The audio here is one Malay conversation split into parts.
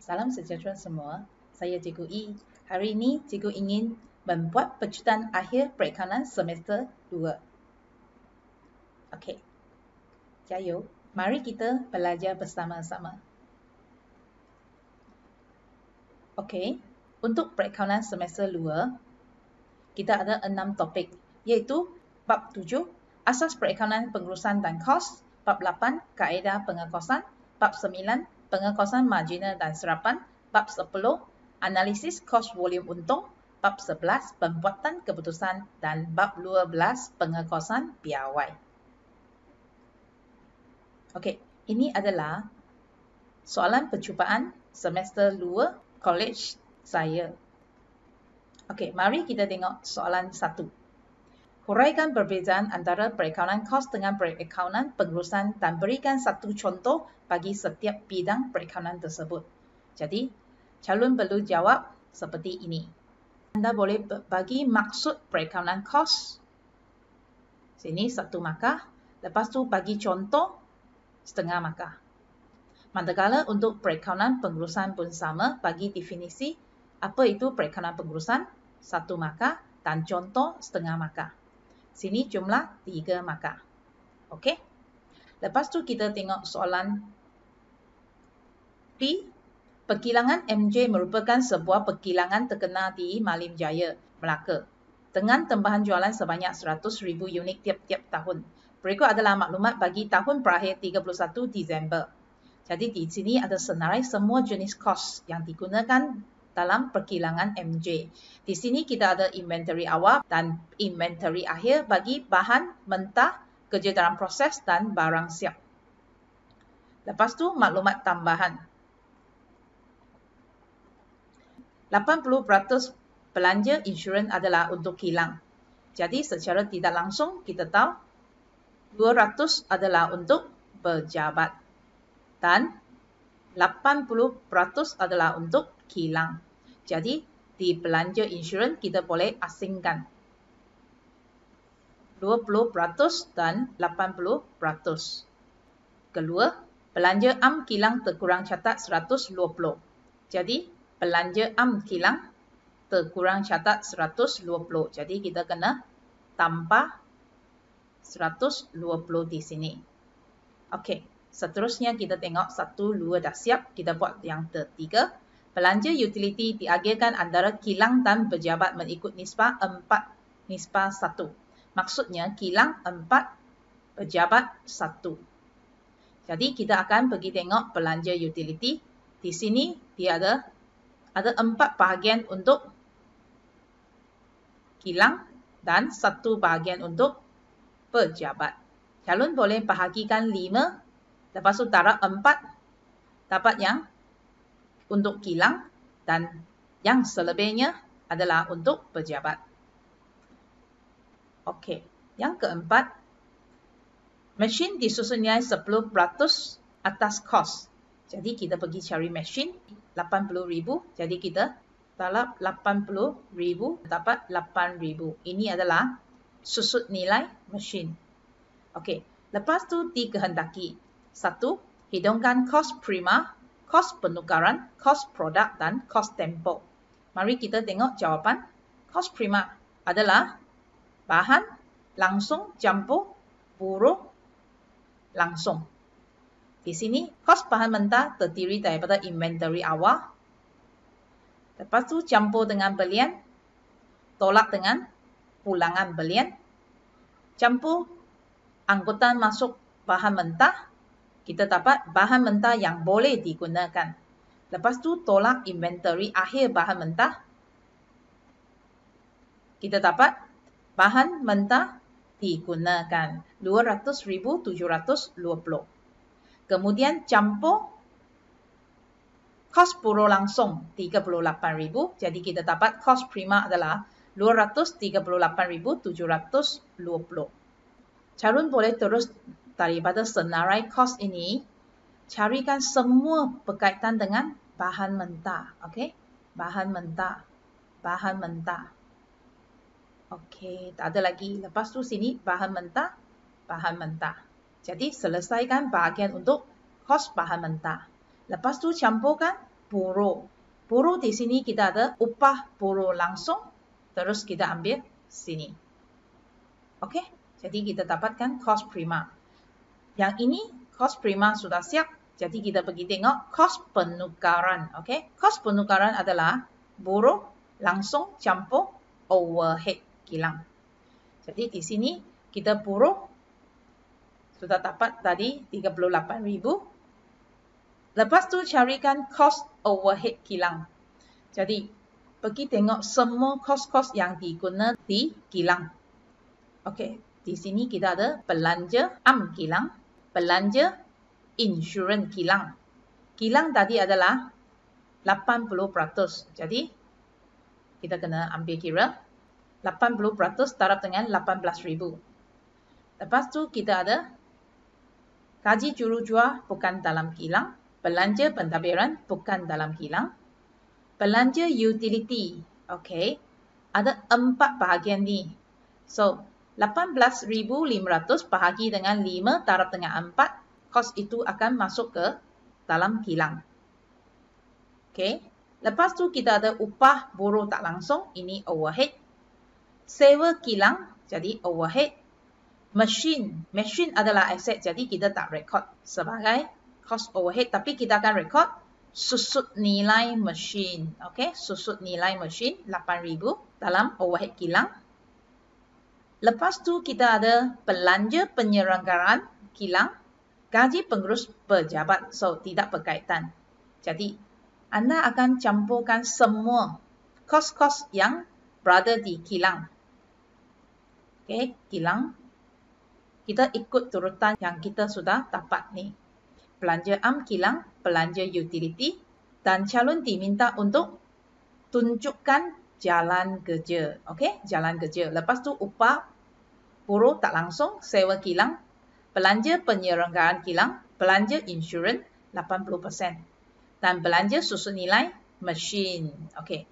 Salam sejahtera semua, saya Cikgu E. Hari ini Cikgu ingin membuat pecutan akhir perikanan semester 2. Okey, jayo. Mari kita belajar bersama-sama. Okey, untuk perikanan semester 2, kita ada 6 topik, iaitu Bab 7, Asas Perikanan Pengurusan dan Kos, Bab 8, Kaedah Pengekosan, Bab 9, Pengekosan Marginal dan Serapan, Bab 10, Analisis Kos Volume Untung, Bab 11, Pembuatan Keputusan dan Bab 12, Pengekosan Piawai. Okey, ini adalah soalan percubaan semester 2 college saya. Okey, mari kita tengok soalan 1. Huraikan perbezaan antara perikanan kos dengan perikanan pengurusan dan berikan satu contoh bagi setiap bidang perikanan tersebut. Jadi, calon perlu jawab seperti ini. Anda boleh bagi maksud perikanan kos. Sini satu markah. Lepas tu bagi contoh setengah markah. Manakala untuk perikanan pengurusan pun sama, bagi definisi apa itu perikanan pengurusan, satu markah dan contoh setengah markah. Sini jumlah 3 markah. Okey. Lepas tu kita tengok soalan B. Perkilangan MJ merupakan sebuah perkilangan terkenal di Malim Jaya, Melaka, dengan tambahan jualan sebanyak 100,000 unit tiap-tiap tahun. Berikut adalah maklumat bagi tahun berakhir 31 Disember. Jadi di sini ada senarai semua jenis kos yang digunakan dalam perkilangan MJ. Di sini kita ada inventory awal dan inventory akhir bagi bahan mentah, kerja dalam proses dan barang siap. Lepas tu maklumat tambahan. 80% belanja insurans adalah untuk kilang. Jadi secara tidak langsung kita tahu 200 adalah untuk berjabat dan 80% adalah untuk kilang. Jadi di belanja insurans kita boleh asingkan 20% dan 80%. Kedua, belanja am kilang terkurang catat 120. Jadi belanja am kilang terkurang catat 120. Jadi kita kena tambah 120 di sini. Okey, seterusnya kita tengok 1, 2 dah siap. Kita buat yang ketiga. Belanja utility diagihkan antara kilang dan pejabat mengikut nisbah 4:1. Maksudnya kilang 4, pejabat 1. Jadi kita akan pergi tengok belanja utility. Di sini dia ada 4 bahagian untuk kilang dan 1 bahagian untuk pejabat. Calon boleh bahagikan 5, lepas tu taruh 4, dapat yang untuk kilang dan yang selebihnya adalah untuk pejabat. Okey, yang keempat, mesin disusun nilai 10% atas kos. Jadi kita pergi cari mesin 80,000. Jadi kita taruh 80,000 dapat 8,000. Ini adalah susut nilai mesin. Okey, lepas tu dikehendaki 1, hidungkan kos prima, kos penukaran, kos produk dan kos tempo. Mari kita tengok jawapan. Kos prima adalah bahan langsung campur buruh langsung. Di sini, kos bahan mentah terdiri daripada inventory awal. Lepas tu campur dengan belian, tolak dengan pulangan belian. Campur angkutan masuk bahan mentah, kita dapat bahan mentah yang boleh digunakan. Lepas tu tolak inventory akhir bahan mentah, kita dapat bahan mentah digunakan 200,720. Kemudian campur kos buruh langsung 38,000. Jadi kita dapat kos prima adalah 238,720. Calon boleh terus daripada senarai kos ini carikan semua berkaitan dengan bahan mentah. Okey, bahan mentah, bahan mentah. Okey, tak ada lagi. Lepas tu sini bahan mentah, bahan mentah. Jadi selesaikan bahagian untuk kos bahan mentah. Lepas tu campurkan borrow. Borrow di sini kita ada upah borrow langsung, terus kita ambil sini. Oke, jadi kita dapatkan cost prima. Yang ini cost prima sudah siap, jadi kita pergi tengok cost penukaran. Oke, cost penukaran adalah borrow langsung campur overhead kilang. Jadi di sini kita borrow sudah dapat tadi 38.000. Lepas tu carikan cost overhead kilang. Jadi pergi tengok semua kos-kos yang diguna di kilang. Okey, di sini kita ada belanja am kilang, belanja insurans kilang. Kilang tadi adalah 80%. Jadi kita kena ambil kira 80% darab dengan 18.000. Lepas tu kita ada gaji jurujua bukan dalam kilang, belanja pentadbiran bukan dalam kilang, belanja utility. Okey, ada 4 bahagian ni. So, 18.500 bahagi dengan 5 darab dengan 4, kos itu akan masuk ke dalam kilang. Okey, lepas tu kita ada upah borrow tak langsung, ini overhead. Sewa kilang, jadi overhead. Mesin adalah aset, jadi kita tak rekod sebagai cost overhead, tapi kita akan record susut nilai mesin. Okey, susut nilai mesin 8.000 dalam overhead kilang. Lepas tu kita ada belanja penyelenggaraan kilang, gaji pengurus pejabat, so tidak berkaitan. Jadi anda akan campurkan semua kos-kos yang berada di kilang. Okey, kilang kita ikut turutan yang kita sudah dapat ni. Belanja am kilang, belanja utility, dan calon diminta untuk tunjukkan jalan kerja. Okey, jalan kerja. Lepas tu upah borrow tak langsung, sewa kilang, belanja penyelenggaraan kilang, belanja insurans 80%, dan belanja susun nilai mesin. Okey,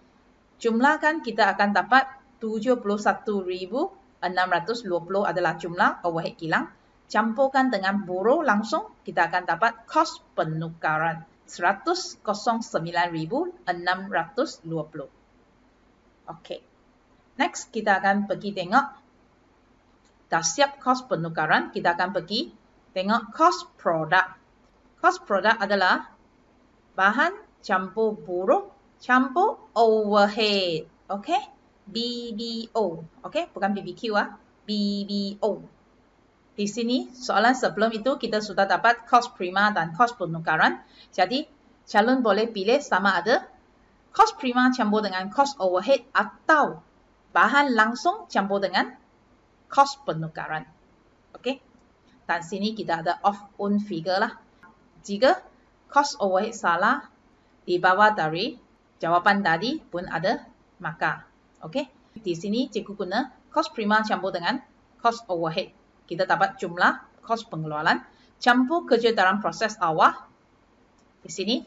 jumlahkan kita akan dapat 71.620 adalah jumlah overhead kilang. Campurkan dengan borrow langsung, kita akan dapat kos penukaran 109.620. Okey. Next, kita akan pergi tengok dah siap kos penukaran, kita akan pergi tengok kos produk. Kos produk adalah bahan campur borrow campur overhead. Okey, BBO. Okey, bukan BBQ ah, BBO. Di sini, soalan sebelum itu kita sudah dapat kos prima dan kos penukaran. Jadi, calon boleh pilih sama ada kos prima campur dengan kos overhead atau bahan langsung campur dengan kos penukaran. Okey? Dan sini kita ada off-own figure lah. Jika kos overhead salah di bawah dari jawapan tadi pun ada markah. Okey? Di sini cikgu guna kos prima campur dengan kos overhead. Kita dapat jumlah kos pengeluaran campur kerja dalam proses awal di sini.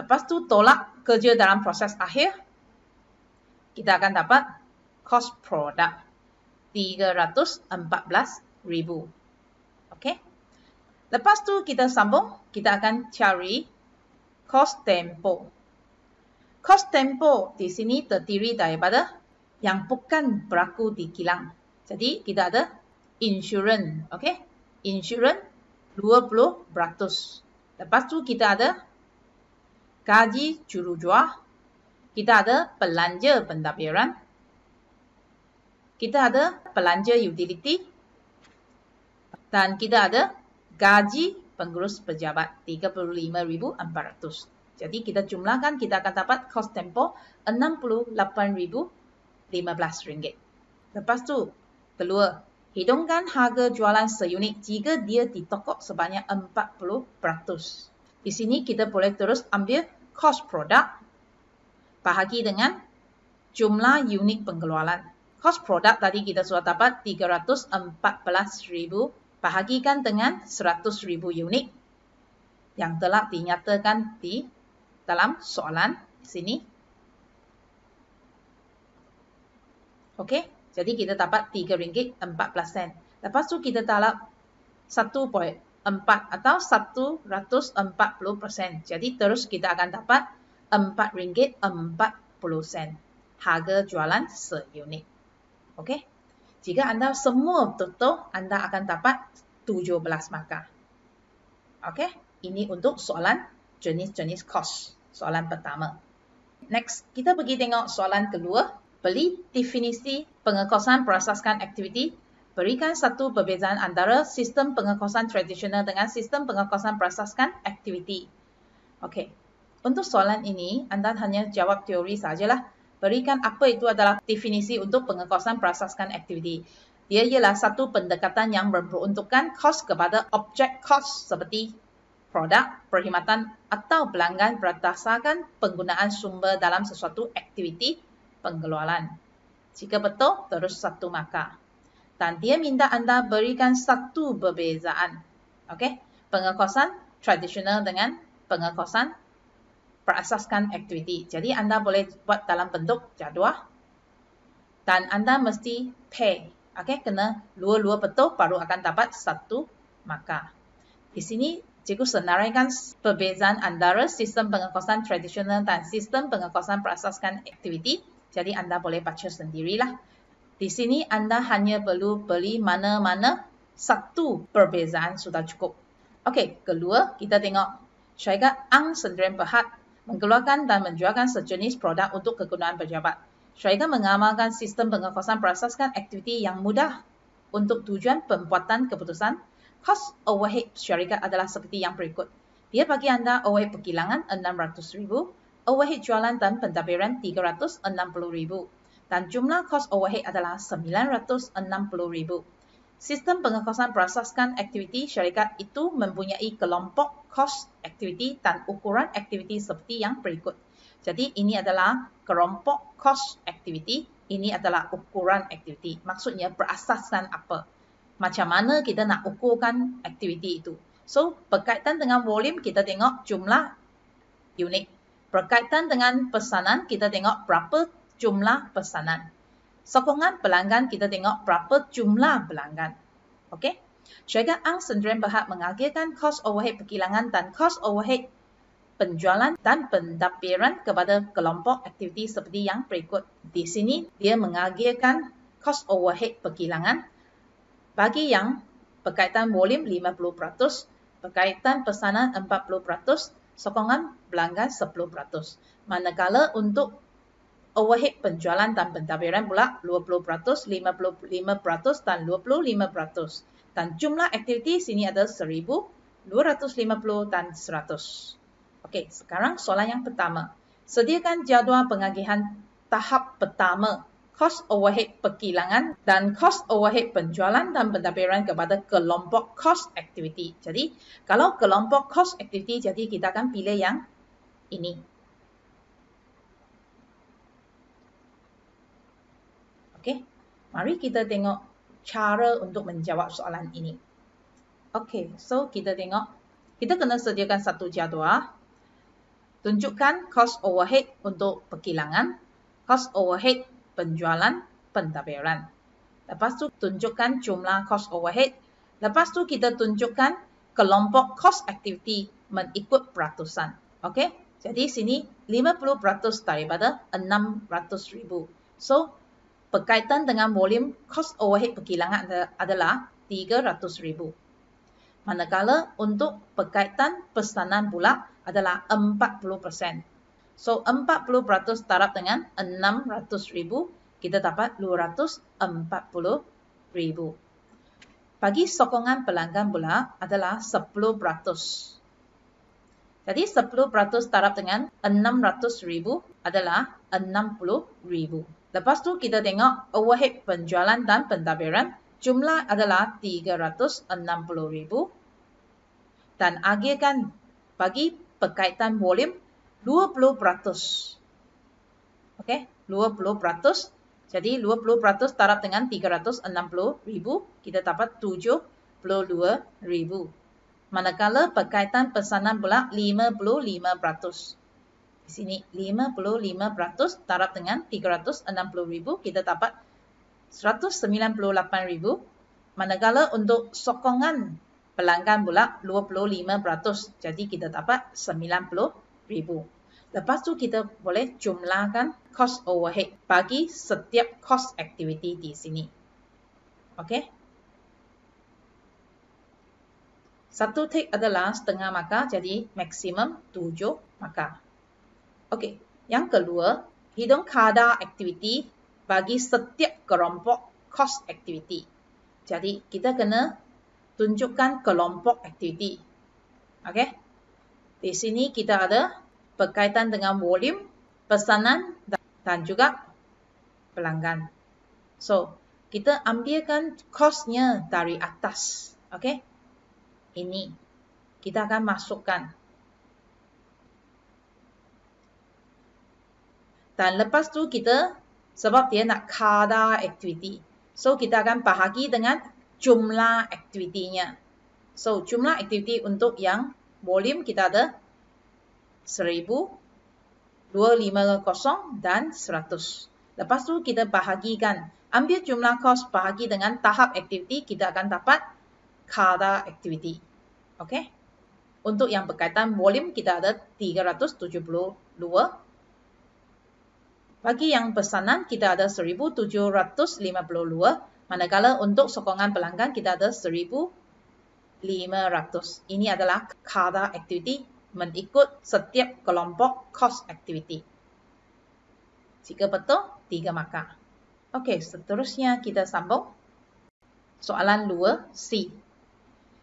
Lepas tu tolak kerja dalam proses akhir. Kita akan dapat kos produk 314.000. Okey. Lepas tu kita sambung, kita akan cari kos tempo. Kos tempo di sini terdiri daripada yang bukan berlaku di kilang. Jadi, kita ada insurans, okey? Insurans 20%. Lepas tu, kita ada gaji jurujua. Kita ada belanja pentadbiran. Kita ada belanja utility. Dan kita ada gaji pengurus pejabat 35.400. Jadi, kita jumlahkan, kita akan dapat kos tempo 68.015 ringgit. Lepas tu, kedua, hidungkan harga jualan seunit jika dia di toko sebanyak 40%. Di sini kita boleh terus ambil kos produk bahagi dengan jumlah unit pengeluaran. Kos produk tadi kita sudah dapat 314.000 bahagikan dengan 100.000 unit yang telah dinyatakan di dalam soalan di sini. Okey? Jadi, kita dapat RM3.14. Lepas tu, kita tolak 1.4 atau 140%. Jadi terus kita akan dapat RM4.40 harga jualan seunit. Oke. Jika Anda semua tutup, Anda akan dapat 17 markah. Oke, ini untuk soalan jenis-jenis kos. Soalan pertama. Next, kita pergi tengok soalan kedua. Beli definisi pengekosan berasaskan aktiviti. Berikan satu perbezaan antara sistem pengekosan tradisional dengan sistem pengekosan berasaskan aktiviti. Oke, untuk soalan ini, Anda hanya jawab teori sajalah. Berikan apa itu adalah definisi untuk pengekosan berasaskan aktiviti. Dia ialah satu pendekatan yang memperuntukkan kos kepada objek kos seperti produk, perkhidmatan atau pelanggan berdasarkan penggunaan sumber dalam sesuatu aktiviti pengeluaran. Jika betul, terus 1 markah. Dan dia minta Anda berikan satu perbezaan. Okey, pengekosan tradisional dengan pengekosan berasaskan aktiviti. Jadi Anda boleh buat dalam bentuk jadual dan Anda mesti pay. Okey, kena dua-dua betul baru akan dapat 1 markah. Di sini cikgu senaraikan perbezaan antara sistem pengekosan tradisional dan sistem pengekosan berasaskan aktiviti. Jadi Anda boleh baca sendirilah. Di sini Anda hanya perlu beli mana-mana satu perbezaan sudah cukup. Okey, kedua kita tengok syarikat Ang Sdn Bhd mengeluarkan dan menjualkan sejenis produk untuk kegunaan pejabat. Syarikat mengamalkan sistem pengekosan berasaskan aktiviti yang mudah untuk tujuan pembuatan keputusan. Cost overhead syarikat adalah seperti yang berikut. Dia bagi anda overhead perkilangan RM600,000, overhead jualan dan pentadbiran RM360,000 dan jumlah cost overhead adalah RM960,000. Sistem pengekosan berasaskan aktiviti syarikat itu mempunyai kelompok kos aktiviti dan ukuran aktiviti seperti yang berikut. Jadi ini adalah kelompok kos aktiviti, ini adalah ukuran aktiviti. Maksudnya berasaskan apa? Macam mana kita nak ukurkan aktiviti itu? So, berkaitan dengan volume kita tengok jumlah unit. Berkaitan dengan pesanan kita tengok berapa jumlah pesanan. Sokongan pelanggan kita tengok berapa jumlah pelanggan. Okey. Syarikat Ang Sdn Bhd mengakhirkan kos overhead perkilangan dan kos overhead penjualan dan pentadbiran kepada kelompok aktiviti seperti yang berikut. Di sini dia mengakhirkan kos overhead perkilangan bagi yang berkaitan volume 50%, berkaitan pesanan 40%, sokongan pelanggan 10%. Manakala untuk overhead penjualan dan pentadbiran pula 20%, 55% dan 25%. Dan jumlah aktiviti sini ada 1,250 dan 100. Okey, sekarang soalan yang pertama. Sediakan jadual pengagihan tahap pertama, cost overhead perkilangan dan cost overhead penjualan dan pentadbiran kepada kelompok cost activity. Jadi, kalau kelompok cost activity, jadi kita akan pilih yang ini. Okey, mari kita tengok cara untuk menjawab soalan ini. Okey, so kita tengok. Kita kena sediakan satu jadual. Tunjukkan cost overhead untuk perkilangan, cost overhead penjualan, pentadbiran. Lepas tu tunjukkan jumlah cost overhead. Lepas tu kita tunjukkan kelompok cost activity mengikut peratusan. Okey, jadi sini 50% daripada RM600,000. So, berkaitan dengan volume, cost overhead perkilangan adalah RM300,000. Manakala untuk berkaitan pesanan pula adalah 40%. So, 40% darab dengan RM600,000, kita dapat RM240,000. Bagi sokongan pelanggan pula adalah 10%. Jadi, 10% darab dengan RM600,000 adalah RM60,000. Lepas tu kita tengok overhead penjualan dan pentadbiran, jumlah adalah RM360,000 dan akhirkan bagi berkaitan volume 20%. Okey, 20%. Jadi 20% darab dengan RM360,000, kita dapat RM72,000. Manakala berkaitan pesanan pula 55%. Di sini 55% darab dengan 360,000, kita dapat 198,000. Manakala untuk sokongan pelanggan pula 25%. Jadi kita dapat 90,000. Lepas tu kita boleh jumlahkan cost overhead bagi setiap cost activity di sini. Okey. Satu tick adalah setengah markah, jadi maksimum 7 markah. Okey. Yang kedua, hidung kadar activity bagi setiap kelompok cost activity. Jadi kita kena tunjukkan kelompok activity. Okey. Di sini kita ada berkaitan dengan volume, pesanan dan juga pelanggan. So, kita ambilkan cost-nya dari atas. Okey? Ini. Kita akan masukkan. Dan lepas tu kita, sebab dia nak kadar activity. So, kita akan bahagi dengan jumlah activity-nya. So, jumlah activity untuk yang volume kita ada 1,000, 250 dan 100. Lepas tu kita bahagikan. Ambil jumlah kos bahagi dengan tahap aktiviti, kita akan dapat kadar aktiviti. Okey? Untuk yang berkaitan volume kita ada 372. Bagi yang pesanan kita ada 1,752. Manakala untuk sokongan pelanggan kita ada 1,500. Ini adalah kadar aktiviti mengikut setiap kelompok cost activity. Jika betul, 3 markah. Okey, seterusnya kita sambung. Soalan 2C.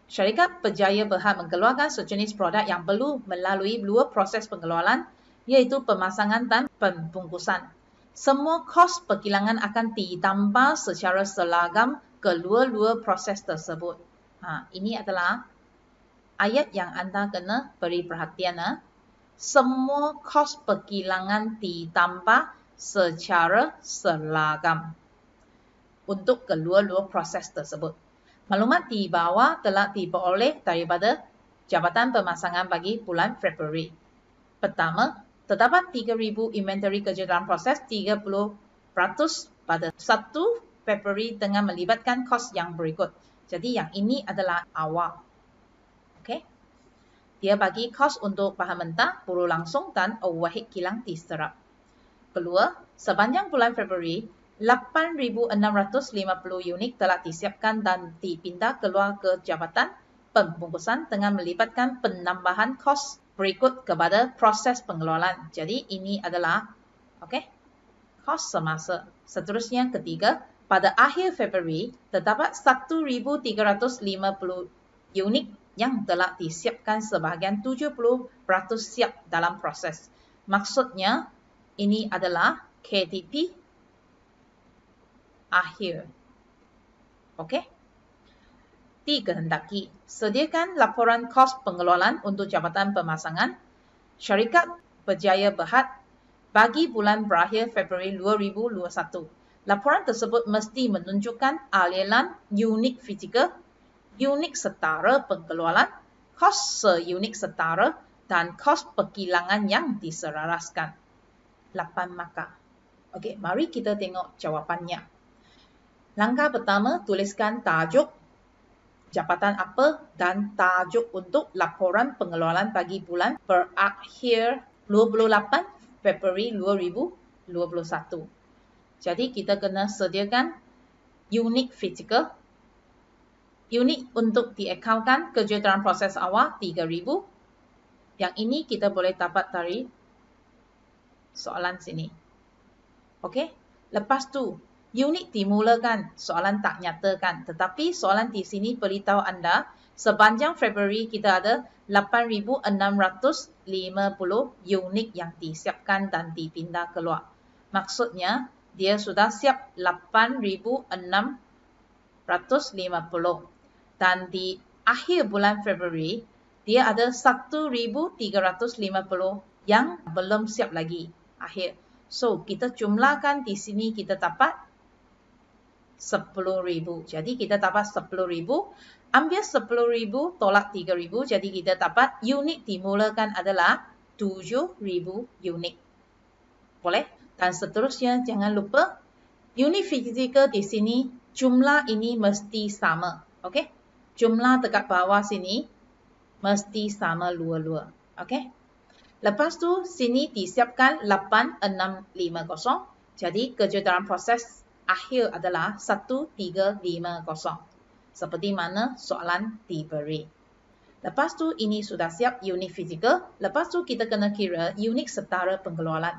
Syarikat berjaya berhad mengeluarkan sejenis produk yang perlu melalui 2 proses pengeluaran, iaitu pemasangan dan pembungkusan. Semua kos perkilangan akan ditambah secara seragam kedua-dua proses tersebut. Ini adalah ayat yang anda kena beri perhatian. Semua kos perkilangan ditambah secara seragam untuk kedua-dua proses tersebut. Maklumat di bawah telah diperoleh daripada Jabatan Pemasangan bagi bulan Februari. Pertama, terdapat 3,000 inventori kerja dalam proses 30% pada 1 Februari dengan melibatkan kos yang berikut. Jadi yang ini adalah awal. Okay. Dia bagi kos untuk bahan mentah, buruh langsung dan overhead kilang diserap. Kedua, sepanjang bulan Februari, 8,650 unit telah disiapkan dan dipindah keluar ke Jabatan Pembungkusan dengan melibatkan penambahan kos berikut kepada proses pengeluaran. Jadi ini adalah okay, kos semasa. Seterusnya ketiga, pada akhir Februari, terdapat 1,350 unit yang telah disiapkan sebahagian 70% siap dalam proses. Maksudnya, ini adalah KTP akhir. Okey? Dikehendaki, sediakan laporan kos pengelolaan untuk Jabatan Pemasangan Syarikat Berjaya Berhad bagi bulan berakhir Februari 2021. Laporan tersebut mesti menunjukkan aliran unit fizikal, unit setara pengeluaran, kos se-unit setara dan kos perkilangan yang diselaraskan. 8 markah. Okey, mari kita tengok jawapannya. Langkah pertama, tuliskan tajuk, jabatan apa dan tajuk untuk laporan pengeluaran bagi bulan berakhir 28 Februari 2021. Jadi kita kena sediakan unit fizikal. Unit untuk diakalkan kerja dalam proses awal 3,000. Yang ini kita boleh dapat dari soalan sini. Okey. Lepas tu, unit dimulakan, soalan tak nyatakan. Tetapi soalan di sini beritahu anda, sepanjang Februari kita ada 8,650 unit yang disiapkan dan dipindah keluar. Maksudnya, dia sudah siap 8,650. Dan di akhir bulan Februari, dia ada 1,350 yang belum siap lagi akhir. So, kita jumlahkan di sini kita dapat 10,000. Jadi, kita dapat 10,000. Ambil 10,000 tolak 3,000. Jadi, kita dapat unit dimulakan adalah 7,000 unit. Boleh? Dan seterusnya, jangan lupa, unit fizikal di sini, jumlah ini mesti sama. Okey? jumlah dekat bawah sini mesti sama lua-lua. Okey. Lepas tu sini disiapkan 8650. Jadi kerja dalam proses akhir adalah 1350. Seperti mana soalan diberi. Lepas tu ini sudah siap unit fizikal. Lepas tu kita kena kira unit setara pengeluaran.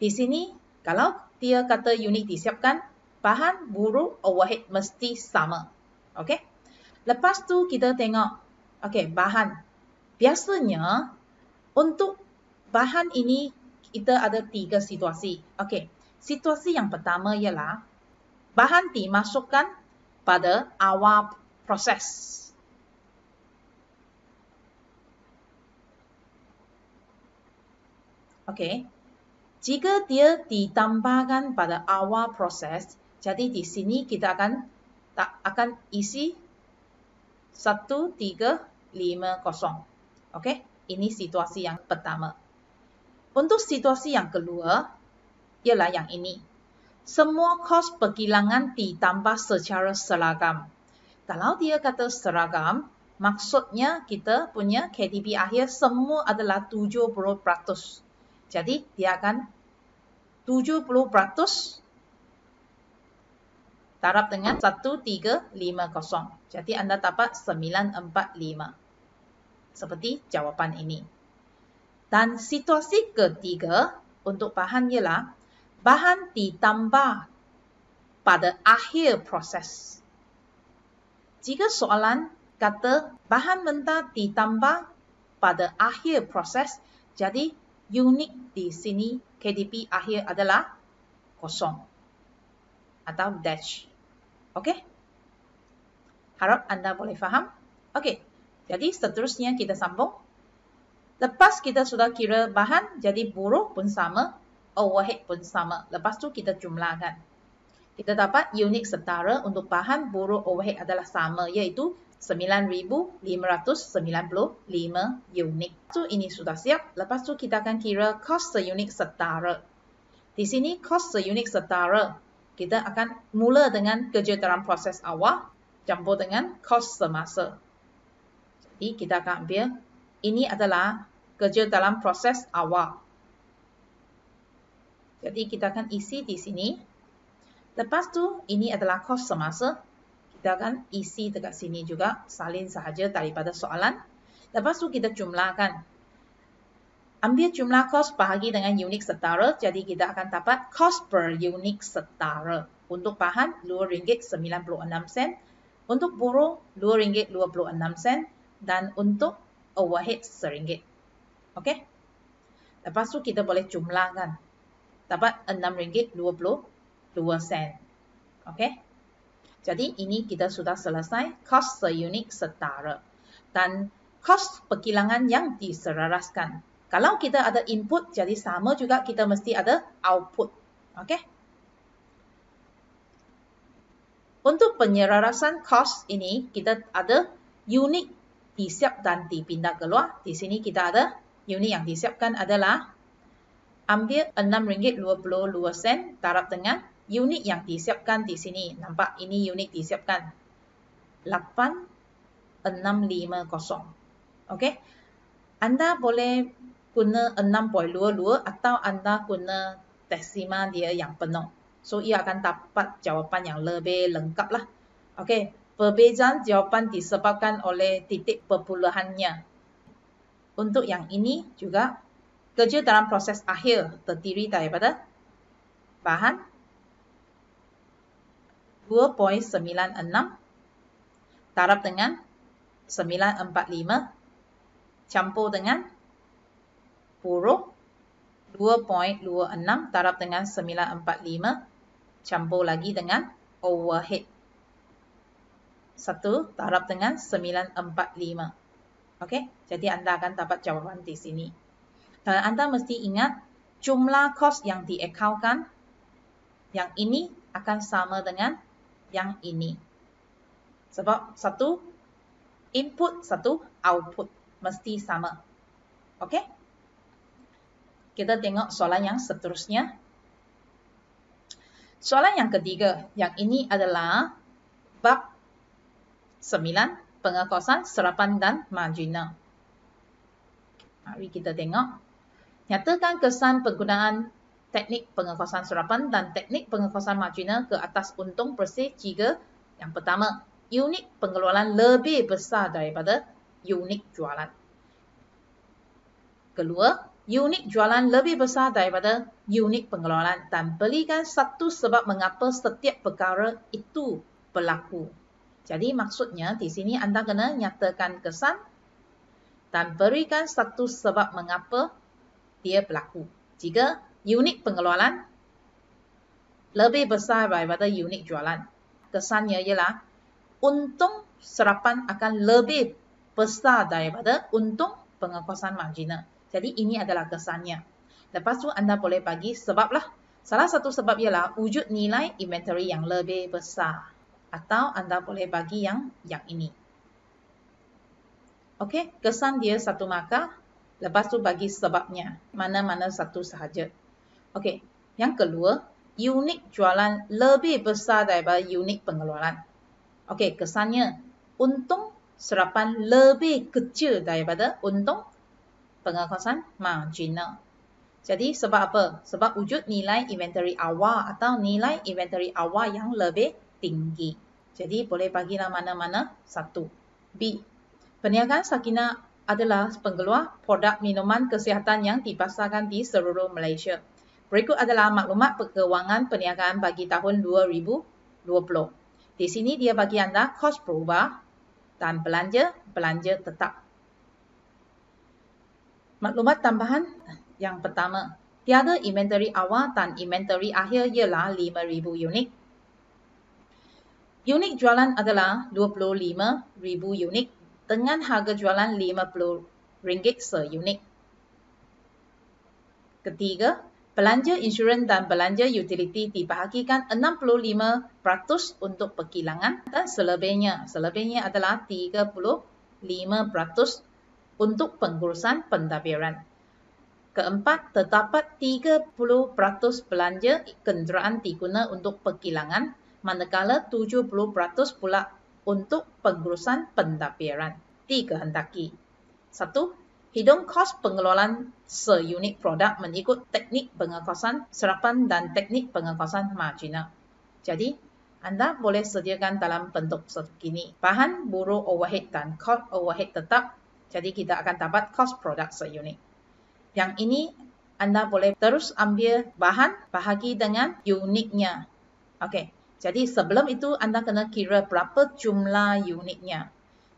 Di sini kalau dia kata unit disiapkan, bahan, buruh, overhead mesti sama. Okey. Lepas tu kita tengok. Okey, bahan. Biasanya untuk bahan ini kita ada tiga situasi. Okey. Situasi yang pertama ialah bahan dimasukkan pada awal proses. Okey. Jika dia ditambahkan pada awal proses, jadi di sini kita akan isi 1350. Okey, ini situasi yang pertama. Untuk situasi yang kedua ialah yang ini. Semua kos pergilangan ditambah secara seragam. Kalau dia kata seragam, maksudnya kita punya KDP akhir semua adalah 70%. Jadi dia akan 70% darab dengan 1350. Jadi anda dapat 945. Seperti jawapan ini. Dan situasi ketiga untuk bahan ialah bahan ditambah pada akhir proses. Jika soalan kata bahan mentah ditambah pada akhir proses, jadi unit di sini KDP akhir adalah kosong atau dash. Okey? Harap anda boleh faham. Okey. Jadi seterusnya kita sambung. Lepas kita sudah kira bahan, jadi buruh pun sama, overhead pun sama. Lepas tu kita jumlahkan. Kita dapat unit setara untuk bahan, buruh, overhead adalah sama, iaitu 9,595 unit. So, ini sudah siap. Lepas tu kita akan kira kos seunit setara. Di sini kos seunit setara, kita akan mula dengan kerja dalam proses awal campur dengan kos semasa. Jadi kita akan ambil ini adalah kerja dalam proses awal. Jadi kita akan isi di sini. Lepas tu ini adalah kos semasa. Kita akan isi dekat sini juga, salin sahaja daripada soalan. Lepas tu kita jumlahkan. Ambil jumlah kos bahagi dengan unit setara, jadi kita akan dapat kos per unit setara. Untuk bahan, RM2.96. Untuk buruh, RM2.26. Dan untuk overhead, RM1. Okey? Lepas tu kita boleh jumlahkan. Dapat RM6.22. Okey? Jadi ini kita sudah selesai kos seunit setara dan kos pergilangan yang diselaraskan. Kalau kita ada input, jadi sama juga kita mesti ada output. Okey? Untuk penyelarasan kos ini, kita ada unit disiap dan dipindah keluar. Di sini kita ada unit yang disiapkan adalah ambil RM6.22 darab dengan unit yang disiapkan di sini. Nampak ini unit disiapkan. 8650. Okey. Anda boleh guna 6.22 atau anda guna desima dia yang penuh. So, ia akan dapat jawapan yang lebih lengkap lah. Okey. Perbezaan jawapan disebabkan oleh titik perpuluhannya. Untuk yang ini juga, kerja dalam proses akhir terdiri daripada bahan, 2.96 darab dengan 945 campur dengan buruh 2.26 darab dengan 945 campur lagi dengan overhead 1 darab dengan 945. Okey, jadi anda akan dapat jawapan di sini. Dan anda mesti ingat jumlah kos yang diakaunkan yang ini akan sama dengan yang ini. Sebab satu input, satu output. Mesti sama. Okey? Kita tengok soalan yang seterusnya. Soalan yang ketiga. Yang ini adalah bab 9. Pengekosan, serapan dan marginal. Mari kita tengok. Nyatakan kesan penggunaan teknik pengekosan serapan dan teknik pengekosan marginal ke atas untung bersih jika yang pertama, unit pengeluaran lebih besar daripada unit jualan. Kedua, unit jualan lebih besar daripada unit pengeluaran dan berikan satu sebab mengapa setiap perkara itu berlaku. Jadi maksudnya di sini anda kena nyatakan kesan dan berikan satu sebab mengapa dia berlaku. Jika unit pengeluaran lebih besar daripada unit jualan, kesannya ialah untung serapan akan lebih besar daripada untung pengekosan marginal. Jadi ini adalah kesannya. Lepas tu anda boleh bagi sebab lah. Salah satu sebab ialah wujud nilai inventory yang lebih besar. Atau anda boleh bagi yang ini. Okey, kesan dia satu markah. Lepas tu bagi sebabnya. Mana-mana satu sahaja. Okey, yang kedua, unit jualan lebih besar daripada unit pengeluaran. Okey, kesannya untung serapan lebih kecil daripada untung pengekosan marginal. Jadi sebab apa? Sebab wujud nilai inventory awal atau nilai inventory awal yang lebih tinggi. Jadi boleh bagilah mana-mana satu. B. Perniagaan Sakinah adalah pengeluar produk minuman kesihatan yang dipasarkan di seluruh Malaysia. Berikut adalah maklumat perkewangan perniagaan bagi tahun 2020. Di sini dia bagi anda kos berubah dan belanja tetap. Maklumat tambahan yang pertama, tiada inventory awal dan inventory akhir ialah 5,000 unit. Unit jualan adalah 25,000 unit dengan harga jualan RM50 seunit. Ketiga, belanja insurans dan belanja utility dibahagikan 65% untuk perkilangan dan selebihnya. Selebihnya adalah 35% untuk pengurusan pentadbiran. Keempat, terdapat 30% belanja kenderaan diguna untuk perkilangan, manakala 70% pula untuk pengurusan pentadbiran dikehendaki. Satu, hidung kos pengeluaran seunit produk mengikut teknik pengekosan serapan dan teknik pengekosan marginal. Jadi, anda boleh sediakan dalam bentuk segini. Bahan, buruh overhead dan cost overhead tetap. Jadi, kita akan dapat kos produk seunit. Yang ini, anda boleh terus ambil bahan bahagi dengan unitnya. Okey, jadi sebelum itu, anda kena kira berapa jumlah unitnya.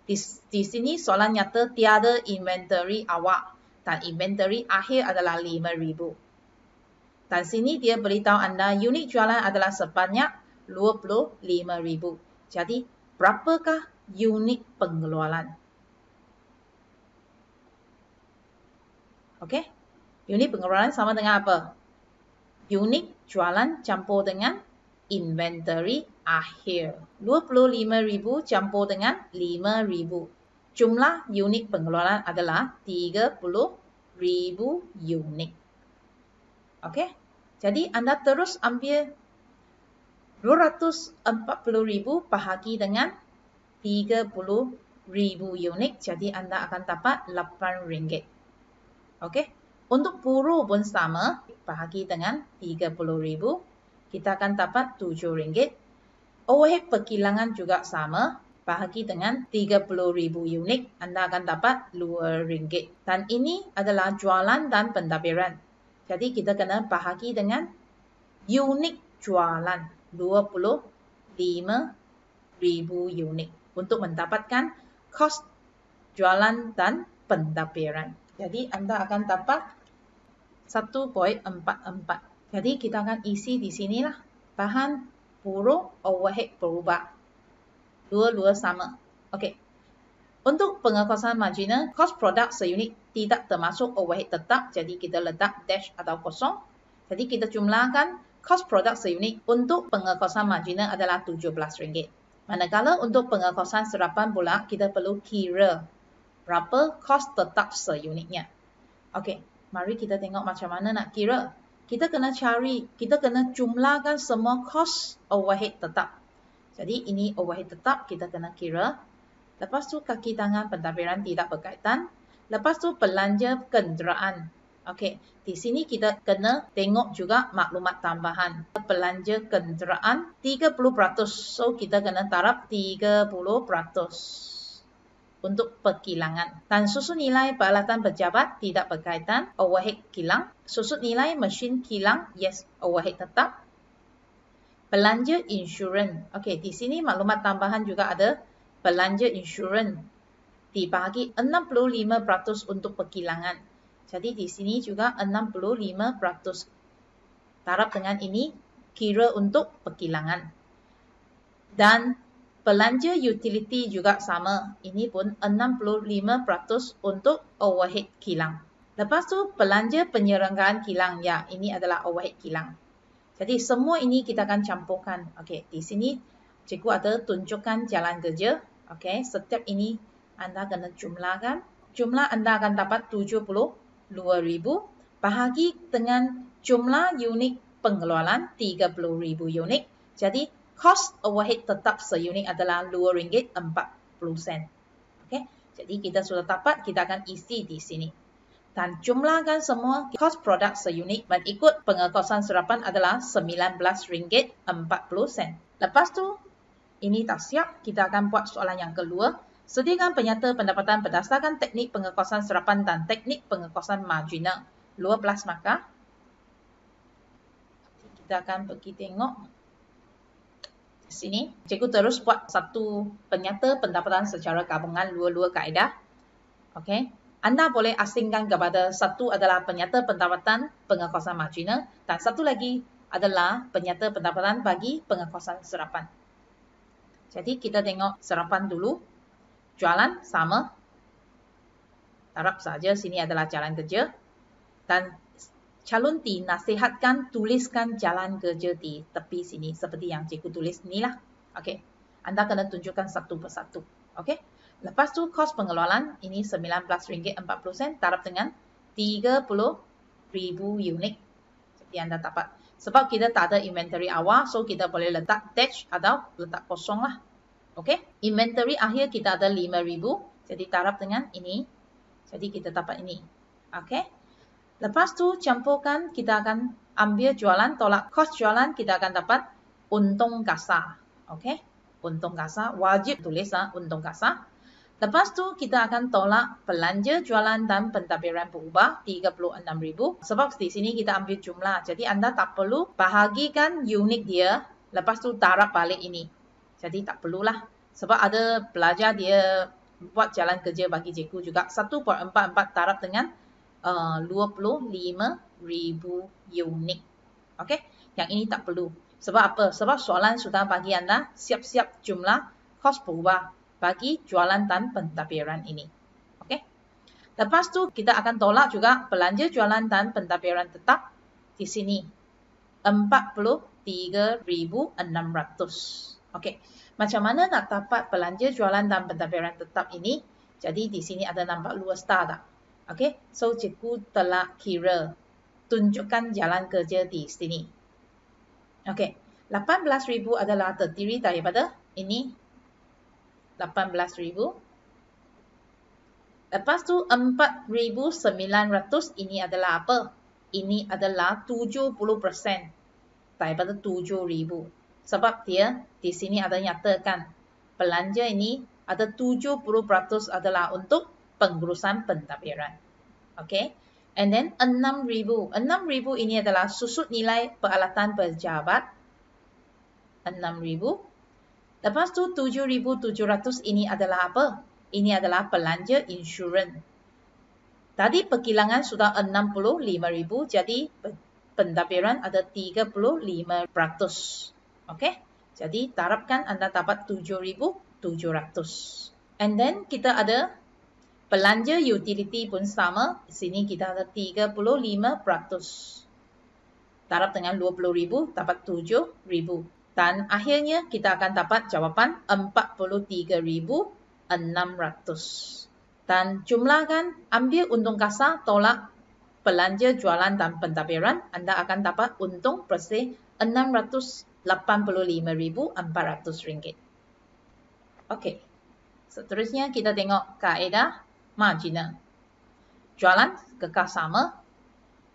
Di sini soalan nyata tiada inventory awal dan inventory akhir adalah 5,000. Dan sini dia beritahu anda unit jualan adalah sebanyak 25,000. Jadi berapakah unit pengeluaran? Okey, unit pengeluaran sama dengan apa? Unit jualan campur dengan inventory akhir. 25,000 campur dengan 5,000. Jumlah unit pengeluaran adalah 30,000 unit. Okey. Jadi anda terus ambil 240,000 bahagi dengan 30,000 unit. Jadi anda akan dapat RM8. Okey. Untuk buruh pun sama, bahagi dengan 30,000. Kita akan dapat RM7. Overhead perkilangan juga sama, bahagi dengan 30,000 unit, anda akan dapat RM2. Dan ini adalah jualan dan pentadbiran. Jadi kita kena bahagi dengan unit jualan 25,000 unit untuk mendapatkan kos jualan dan pentadbiran. Jadi anda akan dapat 1.44. Jadi kita akan isi di sinilah bahan buruh, overhead berubah. Dua-dua sama. Okey. Untuk pengekosan marginal, kos produk seunit tidak termasuk overhead tetap. Jadi kita letak dash atau kosong. Jadi kita jumlahkan kos produk seunit untuk pengekosan marginal adalah RM17. Manakala untuk pengekosan serapan pula, kita perlu kira berapa kos tetap seunitnya. Okey. Mari kita tengok macam mana nak kira. Kita kena jumlahkan semua kos overhead tetap. Jadi ini overhead tetap, kita kena kira Lepas tu kaki tangan pentadbiran tidak berkaitan. Lepas tu belanja kenderaan. Okey, di sini kita kena tengok juga maklumat tambahan. Belanja kenderaan 30%. So, kita kena taraf 30% untuk perkilangan. Dan susut nilai peralatan pejabat tidak berkaitan. Overhead kilang. Susut nilai mesin kilang. Yes, overhead tetap. Belanja insurans. Okey, di sini maklumat tambahan juga ada. Belanja insurans dibahagi 65% untuk perkilangan. Jadi di sini juga 65%. Taraf dengan ini kira untuk perkilangan. Dan belanja utility juga sama. Ini pun 65% untuk overhead kilang. Lepas tu belanja penyelenggaraan kilang. Ya, ini adalah overhead kilang. Jadi semua ini kita akan campurkan. Okey, di sini cikgu ada tunjukkan jalan kerja. Okey, setiap ini anda kena jumlahkan. Jumlah anda akan dapat 72,000 bahagi dengan jumlah unit pengeluaran 30,000 unit. Jadi cost overhead tetap seunit adalah RM2.40. Okey, jadi kita sudah dapat, kita akan isi di sini. Dan jumlahkan semua cost produk seunit mengikut pengekosan serapan adalah RM19.40. Lepas tu ini tak siap, kita akan buat soalan yang kedua. Sediakan penyata pendapatan berdasarkan teknik pengekosan serapan dan teknik pengekosan marginal. 12 markah. Kita akan pergi tengok di sini. Cikgu terus buat satu penyata pendapatan secara gabungan dua-dua kaedah. Okey. Anda boleh asingkan kepada satu adalah penyata pendapatan pengekosan marginal dan satu lagi adalah penyata pendapatan bagi pengekosan serapan. Jadi kita tengok serapan dulu. Jualan sama, taraf saja, sini adalah jalan kerja. Dan calon dinasihatkan tuliskan jalan kerja di tepi sini seperti yang cikgu tulis inilah. Okey, anda kena tunjukkan satu persatu. Okey, lepas tu kos pengeluaran ini RM19.40 taraf dengan 30,000 unit. Seperti anda dapat. Sebab kita tak ada inventory awal, so kita boleh letak dash atau letak kosong lah. Okey, inventory akhir kita ada 5,000. Jadi taraf dengan ini. Jadi kita dapat ini. Okey. Lepas tu campurkan, kita akan ambil jualan tolak kos jualan, kita akan dapat untung kasar. Okey. Untung kasar wajib tulislah untung kasar. Lepas tu kita akan tolak belanja jualan dan pentadbiran berubah 36,000. Sebab di sini kita ambil jumlah. Jadi anda tak perlu bahagikan unit dia. Lepas tu taraf balik ini. Jadi tak perlulah. Sebab ada pelajar dia buat jalan kerja bagi cikgu juga. 1/44 taraf dengan 25,000 unit. Okey. Yang ini tak perlu. Sebab apa? Sebab soalan sudah bagi anda siap-siap jumlah kos berubah bagi jualan dan pentadbiran ini. Okey. Lepas tu kita akan tolak juga belanja jualan dan pentadbiran tetap di sini. 43,600. Okey, macam mana nak dapat belanja jualan dan pentadbiran tetap ini? Jadi di sini ada nampak dua star tak? Okey, so cikgu telah kira tunjukkan jalan kerja di sini. Okey, 18,000 adalah terdiri daripada ini 18,000. Lepas tu 4,900 ini adalah apa? Ini adalah 70% daripada 7,000. Sebab dia di sini ada nyatakan belanja ini ada 70% adalah untuk pengurusan pentadbiran. Okey. And then 6,000. 6,000 ini adalah susut nilai peralatan pejabat. 6,000. Lepas tu 7,700 ini adalah apa? Ini adalah belanja insurans. Tadi perkilangan sudah 65,000. Jadi pentadbiran ada 35%. Okey, jadi tarafkan anda dapat 7,700. And then kita ada belanja utility pun sama. Sini kita ada 35%. Taraf dengan 20,000 dapat 7,000. Dan akhirnya kita akan dapat jawapan 43,600. Dan jumlahkan, ambil untung kasar, tolak belanja jualan dan pentadbiran. Anda akan dapat untung bersih 600. RM85,400. Okey. Seterusnya kita tengok kaedah marginal. Jualan kekal sama.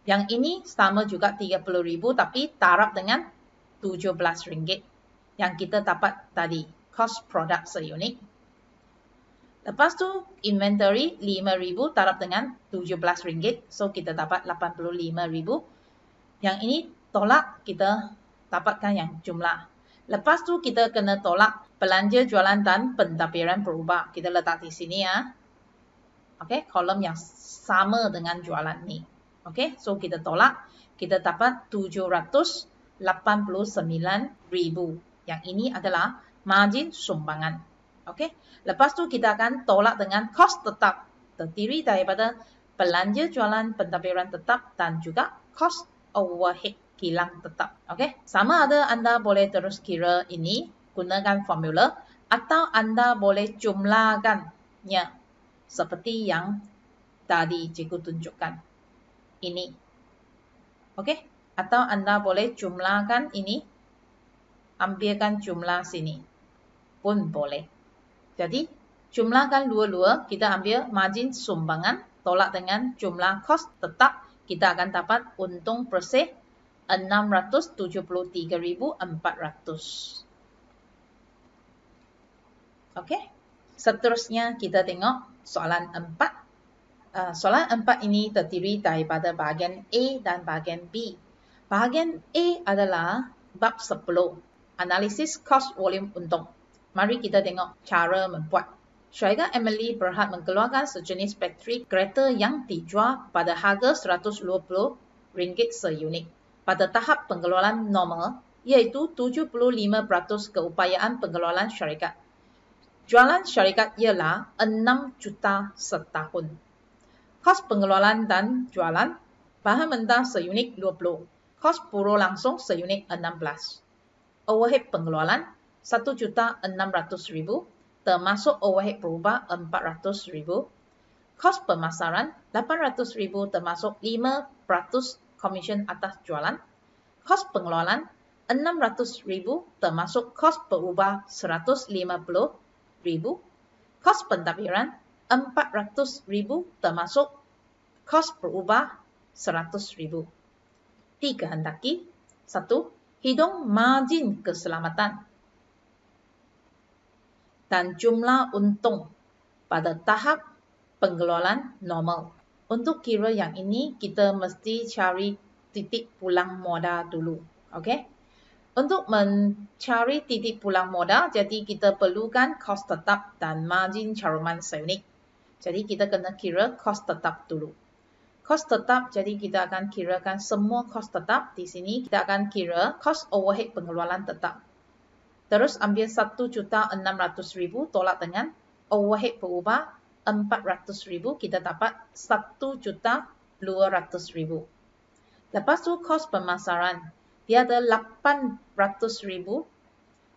Yang ini sama juga RM30,000 tapi taraf dengan RM17 yang kita dapat tadi. Cost produk seunit. Lepas tu inventory RM5,000 taraf dengan RM17. So kita dapat RM85,000. Yang ini tolak kita dapatkan yang jumlah. Lepas tu kita kena tolak belanja jualan dan pentadbiran berubah. Kita letak di sini ya. Okey, kolom yang sama dengan jualan ni. Okey, so kita tolak. Kita dapat RM789,000. Yang ini adalah margin sumbangan. Okey, lepas tu kita akan tolak dengan kos tetap. Terdiri daripada belanja jualan pentadbiran tetap dan juga kos overhead kilang tetap. Okey, sama ada anda boleh terus kira ini gunakan formula atau anda boleh jumlahkannya. Seperti yang tadi cikgu tunjukkan ini, okey? Atau anda boleh jumlahkan ini, ambilkan jumlah sini pun boleh. Jadi jumlahkan dua-dua, kita ambil margin sumbangan, tolak dengan jumlah kos tetap, kita akan dapat untung bersih RM673,400. Okey? Seterusnya kita tengok soalan 4. Soalan 4 ini terdiri daripada bahagian A dan bahagian B. Bahagian A adalah bab 10. Analisis cost volume untung. Mari kita tengok cara membuat. Syarikat Emily Berhad mengeluarkan sejenis bateri kereta yang dijual pada harga RM120 seunit. Pada tahap pengeluaran normal, iaitu 75% keupayaan pengeluaran syarikat. Jualan syarikat ialah RM6 juta setahun. Kos pengeluaran dan jualan, bahan mentah seunit RM20. Kos buruh langsung seunit RM16. Overhead pengeluaran RM1,600,000 termasuk overhead berubah RM400,000. Kos pemasaran RM800,000 termasuk 5% komision atas jualan. Kos pengeluaran RM600,000 termasuk kos berubah RM150,000, kos pentadbiran RM400,000 termasuk kos berubah RM100,000. Dikehendaki 1. Hitung margin keselamatan dan jumlah untung pada tahap pengeluaran normal. Untuk kira yang ini kita mesti cari titik pulang modal dulu, okey? Untuk mencari titik pulang modal, jadi kita perlukan kos tetap dan margin caruman seunit. Jadi kita kena kira kos tetap dulu. Kos tetap, jadi kita akan kirakan semua kos tetap. Di sini kita akan kira kos overhead pengeluaran tetap. Terus ambil RM1,600,000 tolak dengan overhead berubah RM400,000, kita dapat RM1,200,000. Lepas tu kos pemasaran. Dia ada RM800,000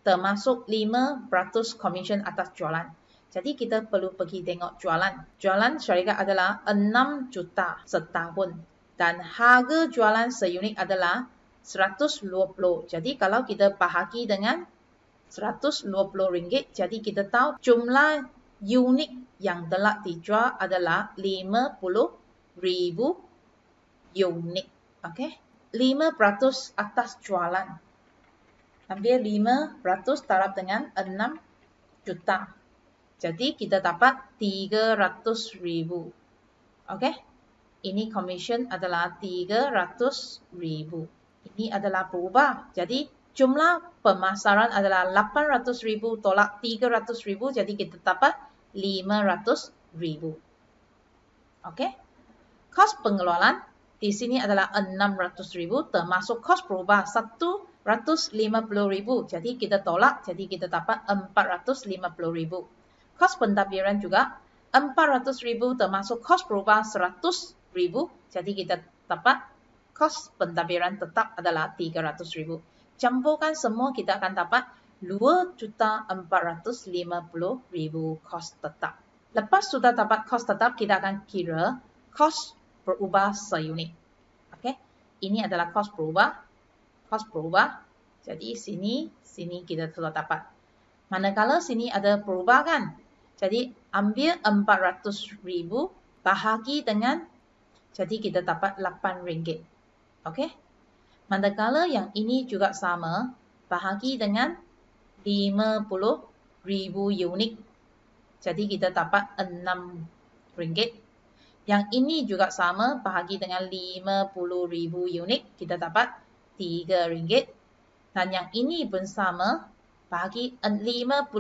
termasuk 5% komision atas jualan. Jadi kita perlu pergi tengok jualan. Jualan syarikat adalah RM6 juta setahun dan harga jualan seunit adalah RM120. Jadi kalau kita bahagi dengan RM120, jadi kita tahu jumlah unit yang telah dijual adalah 50,000 unit. Okey? 5% atas jualan. Ambil 5% taraf dengan RM6 juta. Jadi kita dapat RM300,000. Okey. Ini commission adalah RM300,000. Ini adalah berubah. Jadi jumlah pemasaran adalah RM800,000 tolak RM300,000. Jadi kita dapat RM500,000. Okey. Kos pengeluaran di sini adalah RM600,000 termasuk kos berubah RM150,000. Jadi kita tolak, jadi kita dapat RM450,000. Kos pentadbiran juga RM400,000 termasuk kos berubah RM100,000. Jadi kita dapat kos pentadbiran tetap adalah RM300,000. Campurkan semua kita akan dapat RM2,450,000 kos tetap. Lepas sudah dapat kos tetap, kita akan kira kos berubah seunit. Okey. Ini adalah kos berubah. Kos berubah. Jadi sini kita sudah dapat. Manakala sini ada berubah kan? Jadi ambil 400.000 bahagi dengan, jadi kita dapat 8 ringgit. Oke. Manakala yang ini juga sama, bahagi dengan 50.000 unit. Jadi kita dapat 6 ringgit. Yang ini juga sama, bahagi dengan 50.000 unit, kita dapat 3 ringgit. Dan yang ini pun sama, bahagi 50.000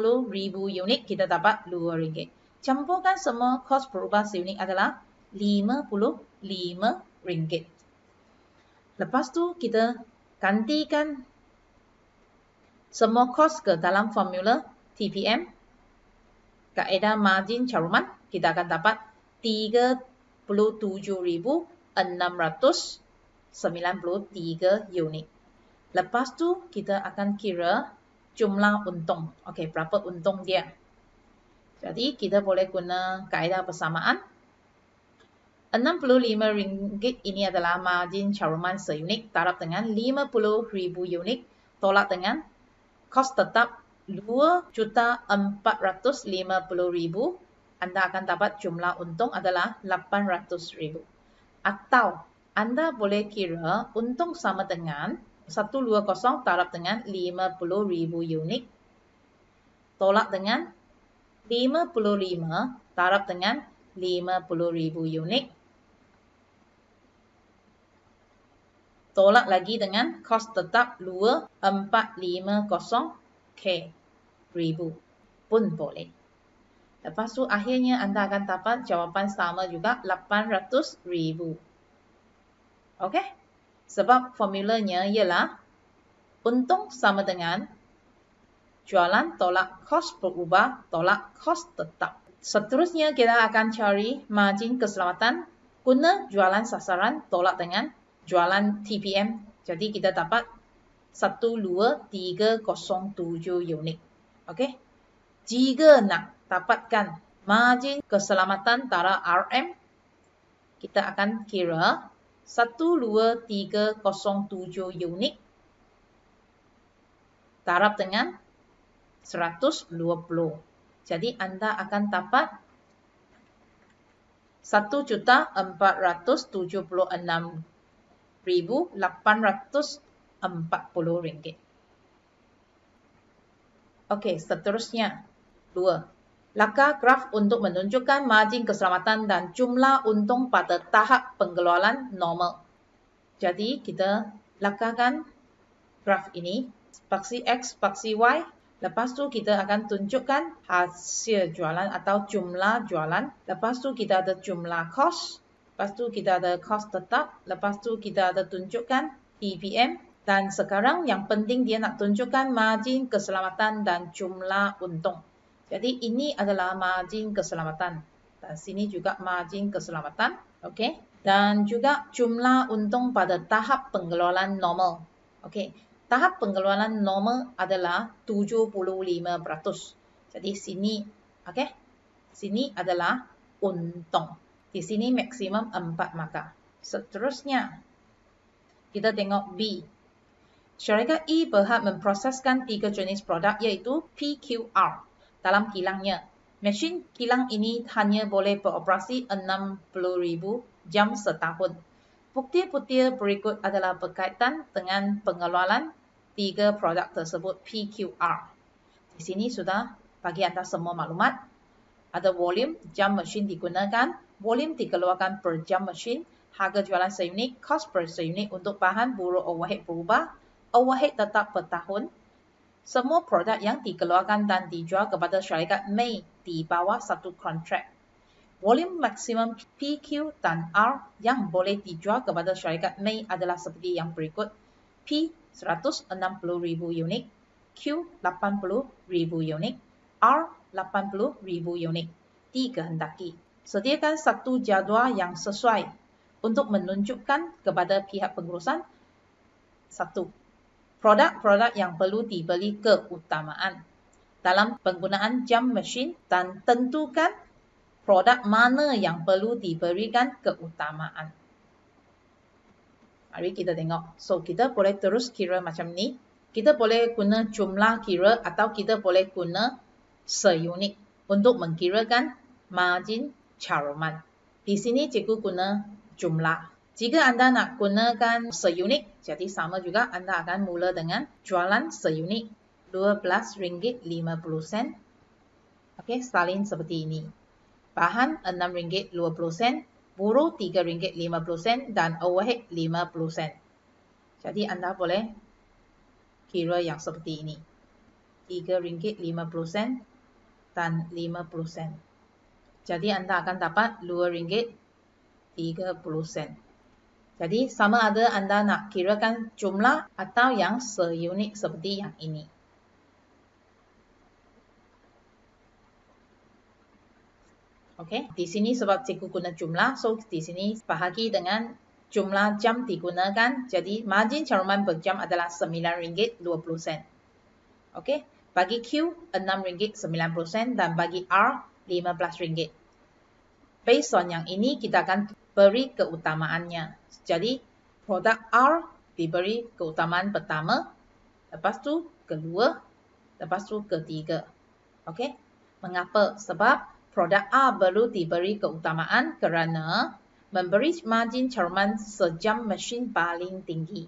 unit, kita dapat 2 ringgit. Campurkan semua, kos berubah seunit adalah 55 ringgit. Lepas tu, kita gantikan semua kos ke dalam formula TPM, kaedah margin caruman, kita akan dapat 37.693 unit. Lepas tu kita akan kira jumlah untung. Okey, berapa untung dia? Jadi kita boleh guna kaedah persamaan. 65 ringgit ini adalah margin caruman seunit, darab dengan 50.000 unit, tolak dengan kos tetap 2.450.000. Anda akan dapat jumlah untung adalah 800.000. Atau anda boleh kira untung sama dengan 120 darab dengan 50.000 unit, tolak dengan 55 darab dengan 50.000 unit, tolak lagi dengan kos tetap 2.450 ribu pun boleh. Lepas tu akhirnya anda akan dapat jawapan sama juga 800.000. Okey? Sebab formulanya ialah untung sama dengan jualan tolak kos berubah tolak kos tetap. Seterusnya kita akan cari margin keselamatan guna jualan sasaran tolak dengan jualan TPM. Jadi kita dapat 12307 unit. Okey? Jika nak dapatkan margin keselamatan darab RM, kita akan kira 12307 unit darab dengan 120. Jadi anda akan dapat 1.476.840 ringgit. Okey, seterusnya 2. Laka graf untuk menunjukkan margin keselamatan dan jumlah untung pada tahap pengeluaran normal. Jadi kita lakakan graf ini, paksi X, paksi Y. Lepas tu kita akan tunjukkan hasil jualan atau jumlah jualan. Lepas tu kita ada jumlah kos. Lepas tu kita ada kos tetap. Lepas tu kita ada tunjukkan TPM. Dan sekarang yang penting dia nak tunjukkan margin keselamatan dan jumlah untung. Jadi ini adalah margin keselamatan. Dan sini juga margin keselamatan. Okey. Dan juga jumlah untung pada tahap pengeluaran normal. Okey. Tahap pengeluaran normal adalah 75%. Jadi sini, okey. Sini adalah untung. Di sini maksimum 4 maka. Seterusnya, kita tengok B. Syarikat E berhak memproseskan 3 jenis produk iaitu PQR. Dalam kilangnya, mesin kilang ini hanya boleh beroperasi 60.000 jam setahun. Bukti-bukti berikut adalah berkaitan dengan pengeluaran 3 produk tersebut PQR. Di sini sudah bagi anda semua maklumat. Ada volume jam mesin digunakan, volume dikeluarkan per jam mesin, harga jualan seunit, kos per seunit untuk bahan buruh overhead berubah, overhead tetap per tahun. Semua produk yang dikeluarkan dan dijual kepada syarikat Mei di bawah satu kontrak. Volume maksimum PQ dan R yang boleh dijual kepada syarikat Mei adalah seperti yang berikut. P 160.000 unit, Q 80.000 unit, R 80.000 unit. Dikehendaki sediakan satu jadual yang sesuai untuk menunjukkan kepada pihak pengurusan. 1. Produk-produk yang perlu dibeli keutamaan dalam penggunaan jam mesin dan tentukan produk mana yang perlu diberikan keutamaan. Mari kita tengok. So, kita boleh terus kira macam ni. Kita boleh guna jumlah kira atau kita boleh guna seunit. untuk mengkirakan margin caruman. Di sini cikgu guna jumlah. Jika Anda nak gunakan seunit, jadi sama juga Anda akan mula dengan jualan seunit RM12.50. Okey, salin seperti ini. Bahan RM6.20, buruh RM3.50 dan overhead RM50. Jadi Anda boleh kira yang seperti ini. RM3.50 dan RM50. Jadi Anda akan dapat RM2.30. Jadi sama ada Anda nak kirakan jumlah atau yang seunit seperti yang ini. Okey, di sini sebab cikgu guna jumlah, so di sini bahagi dengan jumlah jam digunakan. Jadi margin caruman per jam adalah RM9.20. Okey, bagi Q RM6.90 dan bagi R RM15. Based on yang ini kita akan beri keutamaannya. Jadi produk R diberi keutamaan pertama, lepas tu kedua, lepas tu ketiga. Okey. Mengapa? Sebab produk R perlu diberi keutamaan kerana memberi margin caruman sejam mesin paling tinggi,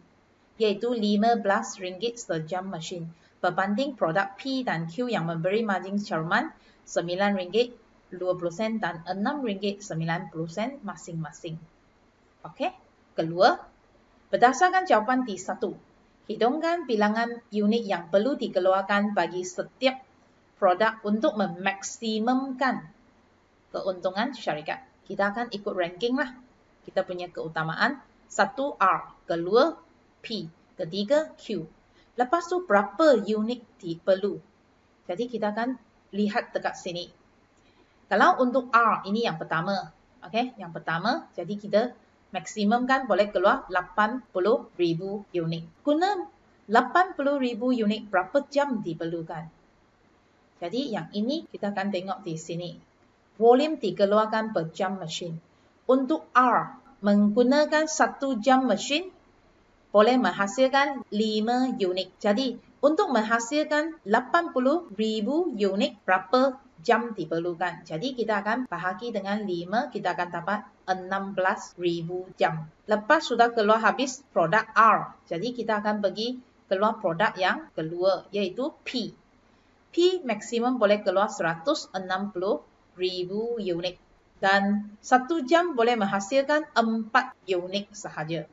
iaitu RM15 sejam mesin, berbanding produk P dan Q yang memberi margin caruman RM9.20 dan RM6.90 masing-masing. Okey, kedua, berdasarkan jawapan D1, hitungkan bilangan unit yang perlu dikeluarkan bagi setiap produk untuk memaksimumkan keuntungan syarikat. Kita akan ikut ranking lah. Kita punya keutamaan. Satu R, kedua P, ketiga Q. Lepas tu berapa unit diperlu. Jadi kita akan lihat dekat sini. Kalau untuk R, ini yang pertama. Okey, yang pertama, jadi kita maksimumkan boleh keluar 80,000 unit. Guna 80,000 unit, berapa jam diperlukan? Jadi yang ini kita akan tengok di sini. Volume dikeluarkan per jam mesin. Untuk R, menggunakan 1 jam mesin, boleh menghasilkan 5 unit. Jadi, untuk menghasilkan 80,000 unit, berapa jam diperlukan. Jadi kita akan bahagi dengan 5, kita akan dapat 16,000 jam. Lepas sudah keluar habis produk R, jadi kita akan pergi keluar produk yang kedua, iaitu P. P maksimum boleh keluar 160,000 unit dan 1 jam boleh menghasilkan 4 unit sahaja.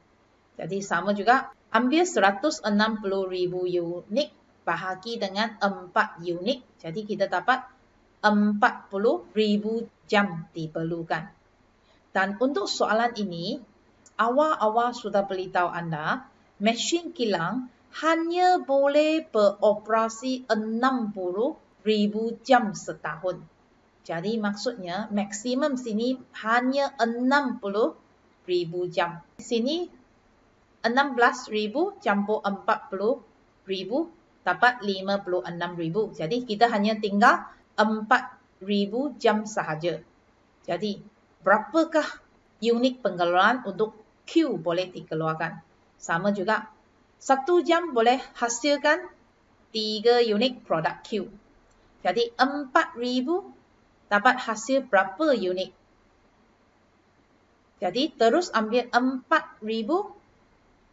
Jadi sama juga, ambil 160,000 unit bahagi dengan 4 unit, jadi kita dapat 40,000 jam diperlukan. Dan untuk soalan ini, awal-awal sudah beritahu anda, mesin kilang hanya boleh beroperasi 60,000 jam setahun. Jadi maksudnya, maksimum sini hanya 60,000 jam. Di sini, 16,000 campur 40,000 dapat 56,000. Jadi kita hanya tinggal 4,000 jam sahaja. Jadi, berapakah unit pengeluaran untuk Q boleh dikeluarkan? Sama juga, 1 jam boleh hasilkan 3 unit produk Q. Jadi, 4,000 dapat hasil berapa unit? Jadi, terus ambil 4,000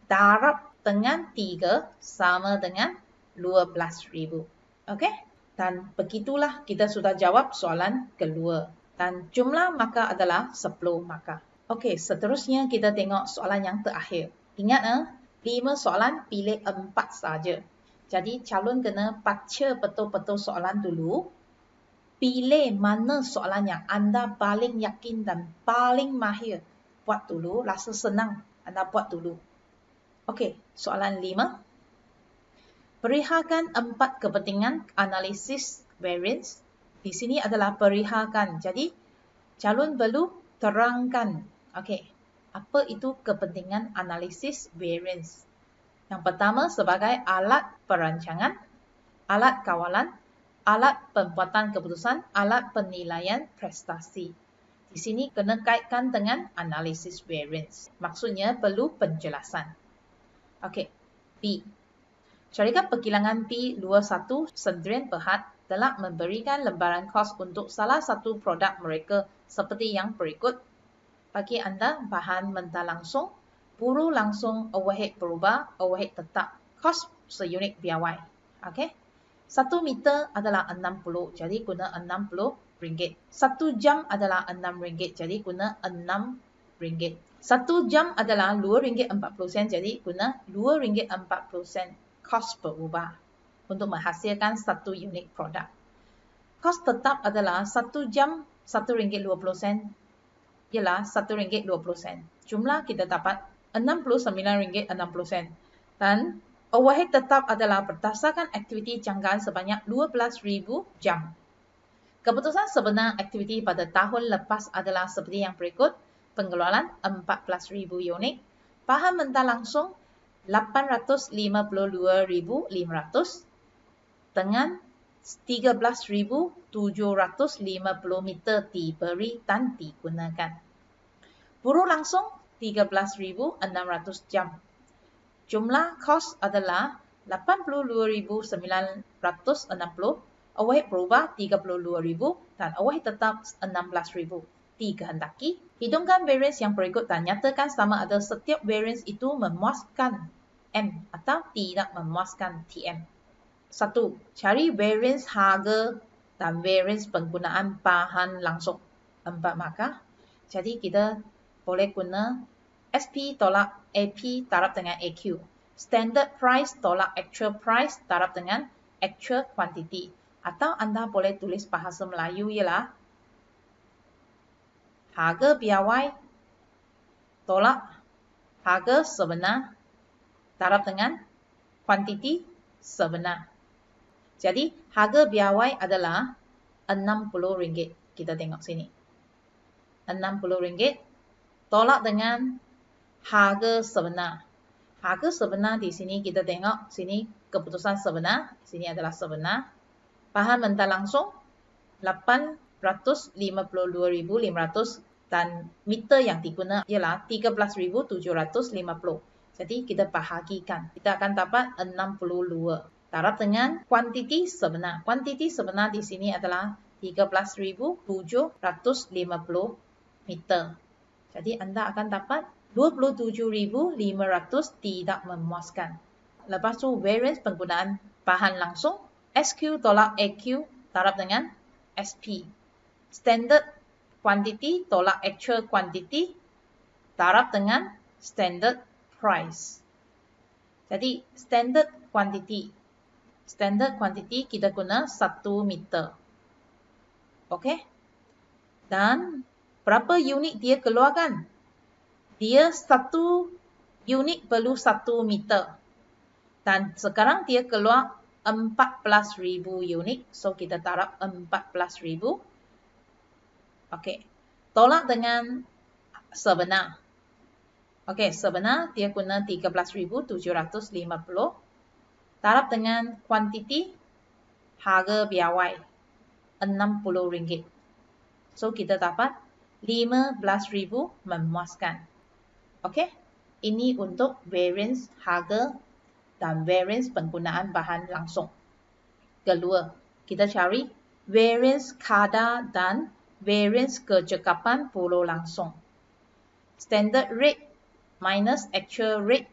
darab dengan 3 sama dengan 12,000. Okey? Dan begitulah kita sudah jawab soalan kedua. Dan jumlah maka adalah 10 maka. Okey, seterusnya kita tengok soalan yang terakhir. Ingat 5 soalan pilih 4 saja. Jadi calon kena baca betul-betul soalan dulu. Pilih mana soalan yang anda paling yakin dan paling mahir. Buat dulu, rasa senang anda buat dulu. Okey, soalan 5. Perihalkan 4 kepentingan analisis variance. Di sini adalah perihalkan. Jadi, calon perlu terangkan. Okey, apa itu kepentingan analisis variance? Yang pertama sebagai alat perancangan, alat kawalan, alat pembuatan keputusan, alat penilaian prestasi. Di sini kena kaitkan dengan analisis variance. Maksudnya perlu penjelasan. Okey, B. Syarikat Perkilangan P21 Sdn Bhd telah memberikan lembaran kos untuk salah satu produk mereka seperti yang berikut. Bagi anda, bahan mentah langsung, buruh langsung, overhead berubah, overhead tetap, kos seunit piawai. Okay? 1 meter adalah 60, jadi guna RM60. 1 jam adalah RM6, jadi guna RM6. 1 jam adalah RM2.40, jadi guna RM2.40. Kos berubah untuk menghasilkan satu unit produk. Kos tetap adalah 1 jam RM1.20, ialah RM1.20. Jumlah kita dapat RM69.60. Dan overhead tetap adalah berdasarkan aktiviti jangkaan sebanyak 12,000 jam. Keputusan sebenar aktiviti pada tahun lepas adalah seperti yang berikut. Pengeluaran 14,000 unit. Bahan mentah langsung 852,500 dengan 13,750 meter diberi dan digunakan. Buruh langsung 13,600 jam. Jumlah kos adalah 82,960, overhead berubah 32,000 dan overhead tetap 16,000. Dikehendaki, hidungkan variance yang berikut dan nyatakan sama ada setiap variance itu memuaskan M atau tidak memuaskan TM. 1. Cari variance harga dan variance penggunaan bahan langsung. 4 markah. Jadi kita boleh guna SP tolak AP darab dengan AQ. Standard price tolak actual price darab dengan actual quantity. Atau anda boleh tulis bahasa Melayu ialah harga piawai tolak harga sebenar darab dengan kuantiti sebenar. Jadi harga piawai adalah RM60. Kita tengok sini. RM60 tolak dengan harga sebenar. Harga sebenar di sini kita tengok sini keputusan sebenar. Sini adalah sebenar. Bahan mentah langsung 852,500. Dan meter yang digunakan ialah 13,750. Jadi kita bahagikan. Kita akan dapat 62. Darab dengan kuantiti sebenar. Kuantiti sebenar di sini adalah 13,750 meter. Jadi anda akan dapat 27,500 tidak memuaskan. Lepas tu variance penggunaan bahan langsung. SQ tolak AQ darab dengan SP. Standard quantity tolak actual quantity darab dengan standard price. Jadi standard quantity kita guna 1 meter. Okey. Dan berapa unit dia keluarkan? Dia 1 unit perlu 1 meter. Dan sekarang dia keluar 14,000 unit. So kita darab 14,000. Okey, tolak dengan sebenar. Okey, sebenar dia guna 13,750. Darab dengan kuantiti harga piawai RM60. So kita dapat 15,000 memuaskan. Okey, ini untuk variance harga dan variance penggunaan bahan langsung. Kedua, kita cari variance kadar dan variance kecekapan buruh langsung. Standard rate minus actual rate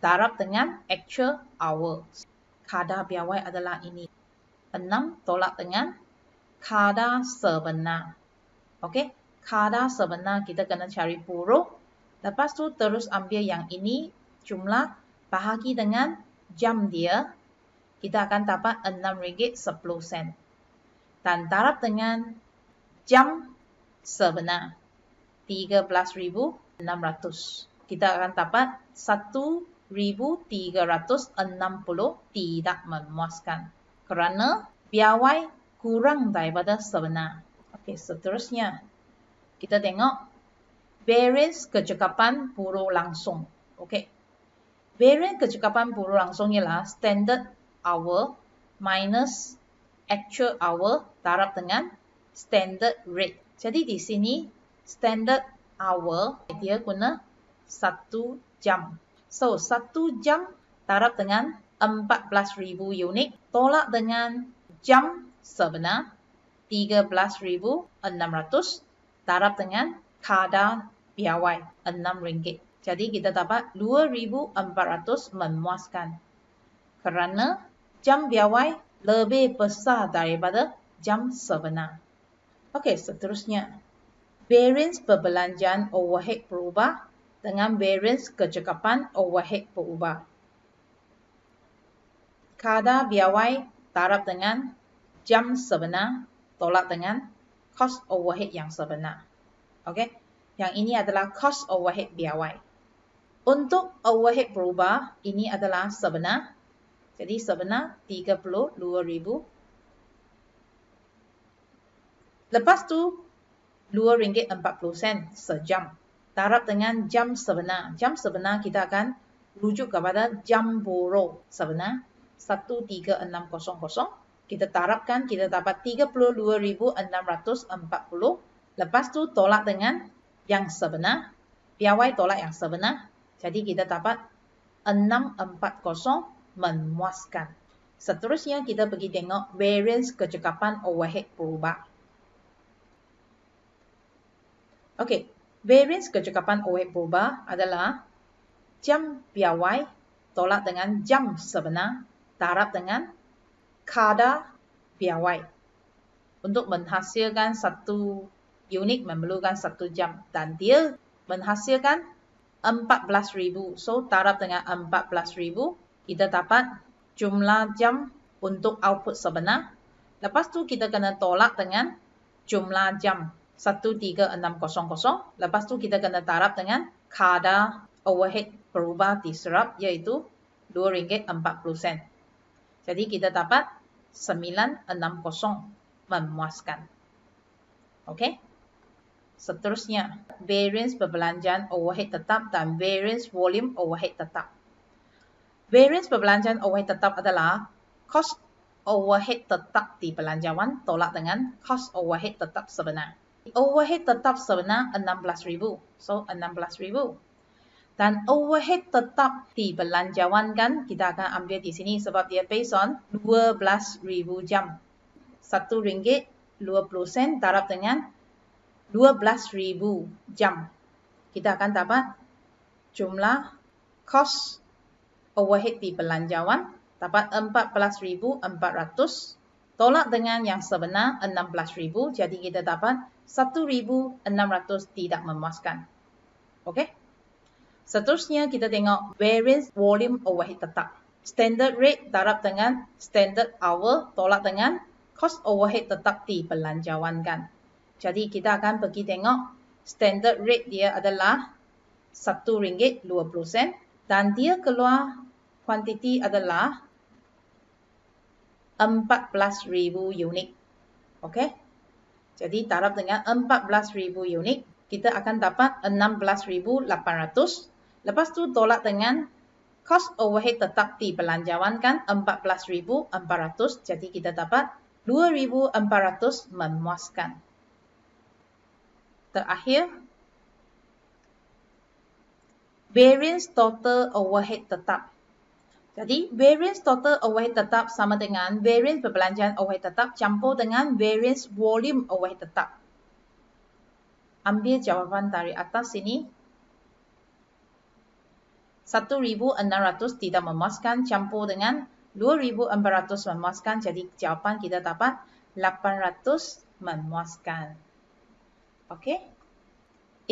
darab dengan actual hours. Kadar piawai adalah ini. 6 tolak dengan kadar sebenar. Okey, kadar sebenar kita kena cari buruh. Lepas tu terus ambil yang ini jumlah bahagi dengan jam dia. Kita akan dapat RM6.10. Dan darab dengan jam sebenar 13,600. Kita akan dapat 1,360 tidak memuaskan kerana piawai kurang daripada sebenar. Okey, seterusnya kita tengok variance kecekapan buruh langsung. Okey. Variance kecekapan buruh langsung ialah standard hour minus actual hour darab dengan standard rate. Jadi di sini standard hour dia guna 1 jam. So 1 jam darab dengan 14,000 unit tolak dengan jam sebenar 13.600 darab dengan kadar piawai 6 ringgit. Jadi kita dapat 2.400 memuaskan. Kerana jam piawai lebih besar daripada jam sebenar. Okey, seterusnya. Variance perbelanjaan overhead berubah dengan variance kecekapan overhead berubah. Kadar piawai darab dengan jam sebenar tolak dengan cost overhead yang sebenar. Okey. Yang ini adalah cost overhead piawai. Untuk overhead berubah, ini adalah sebenar. Jadi sebenar 32,000. Lepas tu RM2.40 sejam. Darab dengan jam sebenar. Jam sebenar kita akan rujuk kepada jam buruh sebenar 13600. Kita darabkan, kita dapat 32,640. Lepas tu tolak dengan yang sebenar. Piawai tolak yang sebenar. Jadi kita dapat 640 memuaskan. Seterusnya kita pergi tengok variance kecekapan overhead berubah. Okey, variance kecekapan overhead berubah adalah jam piawai tolak dengan jam sebenar darab dengan kadar piawai. Untuk menghasilkan satu unit memerlukan 1 jam dan dia menghasilkan 14,000. So, darab dengan 14,000, kita dapat jumlah jam untuk output sebenar. Lepas tu, kita kena tolak dengan jumlah jam 13600. Lepas tu, kita kena darab dengan kadar overhead berubah diserap iaitu RM2.40. Jadi, kita dapat 960 memuaskan. Okey? Seterusnya, variance perbelanjaan overhead tetap dan variance volume overhead tetap. Variance perbelanjaan overhead tetap adalah cost overhead tetap di belanjawan tolak dengan cost overhead tetap sebenar. Overhead tetap sebenar 16,000. So, 16,000. Dan overhead tetap di belanjawan kan kita akan ambil di sini sebab dia based on 12,000 jam. RM1.20 darab dengan 12,000 jam. Kita akan dapat jumlah cost overhead di belanjawan dapat 14,400 tolak dengan yang sebenar 16,000. Jadi kita dapat 1,600 tidak memuaskan. Okey. Seterusnya kita tengok variance volume overhead tetap. Standard rate darab dengan standard hour tolak dengan cost overhead tetap di belanjawan kan. Jadi, kita akan pergi tengok standard rate dia adalah RM1.20 dan dia keluar kuantiti adalah 14,000 unit. Okey? Jadi, darab dengan 14,000 unit, kita akan dapat 16,800. Lepas tu, tolak dengan cost overhead tetap di belanjawan kan 14,400. Jadi, kita dapat 2,400 memuaskan. Terakhir, variance total overhead tetap. Jadi, variance total overhead tetap sama dengan variance perbelanjaan overhead tetap campur dengan variance volume overhead tetap. Ambil jawapan dari atas sini. 1,600 tidak memuaskan campur dengan 2,400 memuaskan. Jadi, jawapan kita dapat 800 memuaskan. Okey,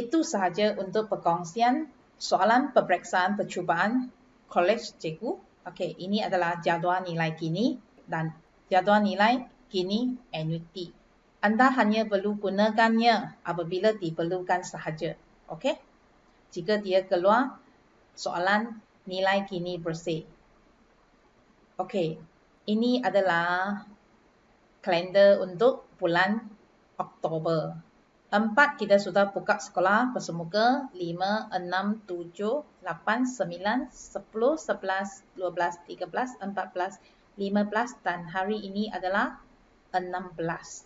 itu sahaja untuk perkongsian soalan peperiksaan percubaan kolej cikgu. Okey, ini adalah jadual nilai kini dan jadual nilai kini annuity. Anda hanya perlu gunakannya apabila diperlukan sahaja. Okey, jika dia keluar soalan nilai kini bersih. Okey, ini adalah kalender untuk bulan Oktober. 4 kita sudah buka sekolah bersemuka 5, 6, 7, 8, 9, 10, 11, 12, 13, 14, 15 dan hari ini adalah 16.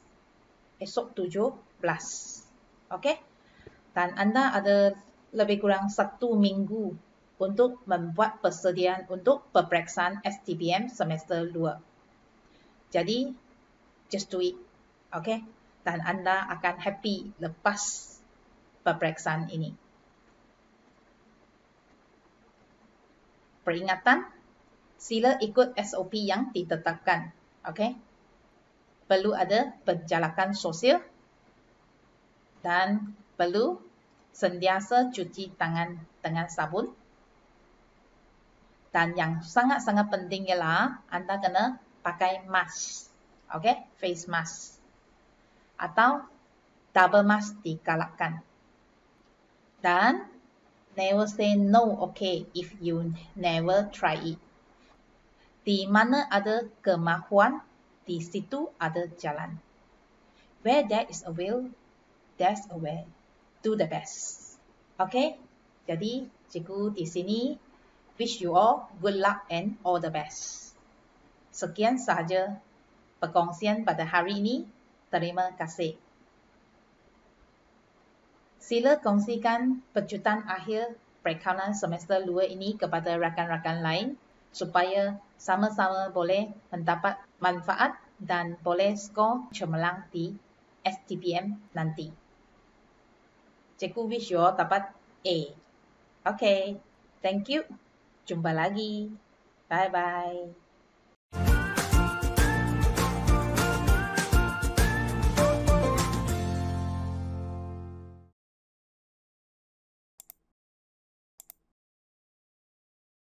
Esok 17. Okey? Dan anda ada lebih kurang 1 minggu untuk membuat persediaan untuk peperiksaan STPM semester 2. Jadi Just do it. Okay? Dan anda akan happy lepas peperiksaan ini. Peringatan, sila ikut SOP yang ditetapkan. Okay? Perlu ada penjalakan sosial dan perlu sentiasa cuci tangan dengan sabun. Dan yang sangat-sangat penting ialah anda kena pakai mask. Okay? Face mask. Atau double mask digalakkan. Dan never say no okay if you never try it. Di mana ada kemahuan, di situ ada jalan. Where there is a will, there's a way. Do the best. Okay? Jadi, cikgu di sini wish you all good luck and all the best. Sekian sahaja perkongsian pada hari ini. Terima kasih. Sila kongsikan pecutan akhir perekaman semester 2 ini kepada rakan-rakan lain supaya sama-sama boleh mendapat manfaat dan boleh skor cemerlang di STPM nanti. Cikgu wish you all dapat A. Okay, thank you. Jumpa lagi. Bye-bye.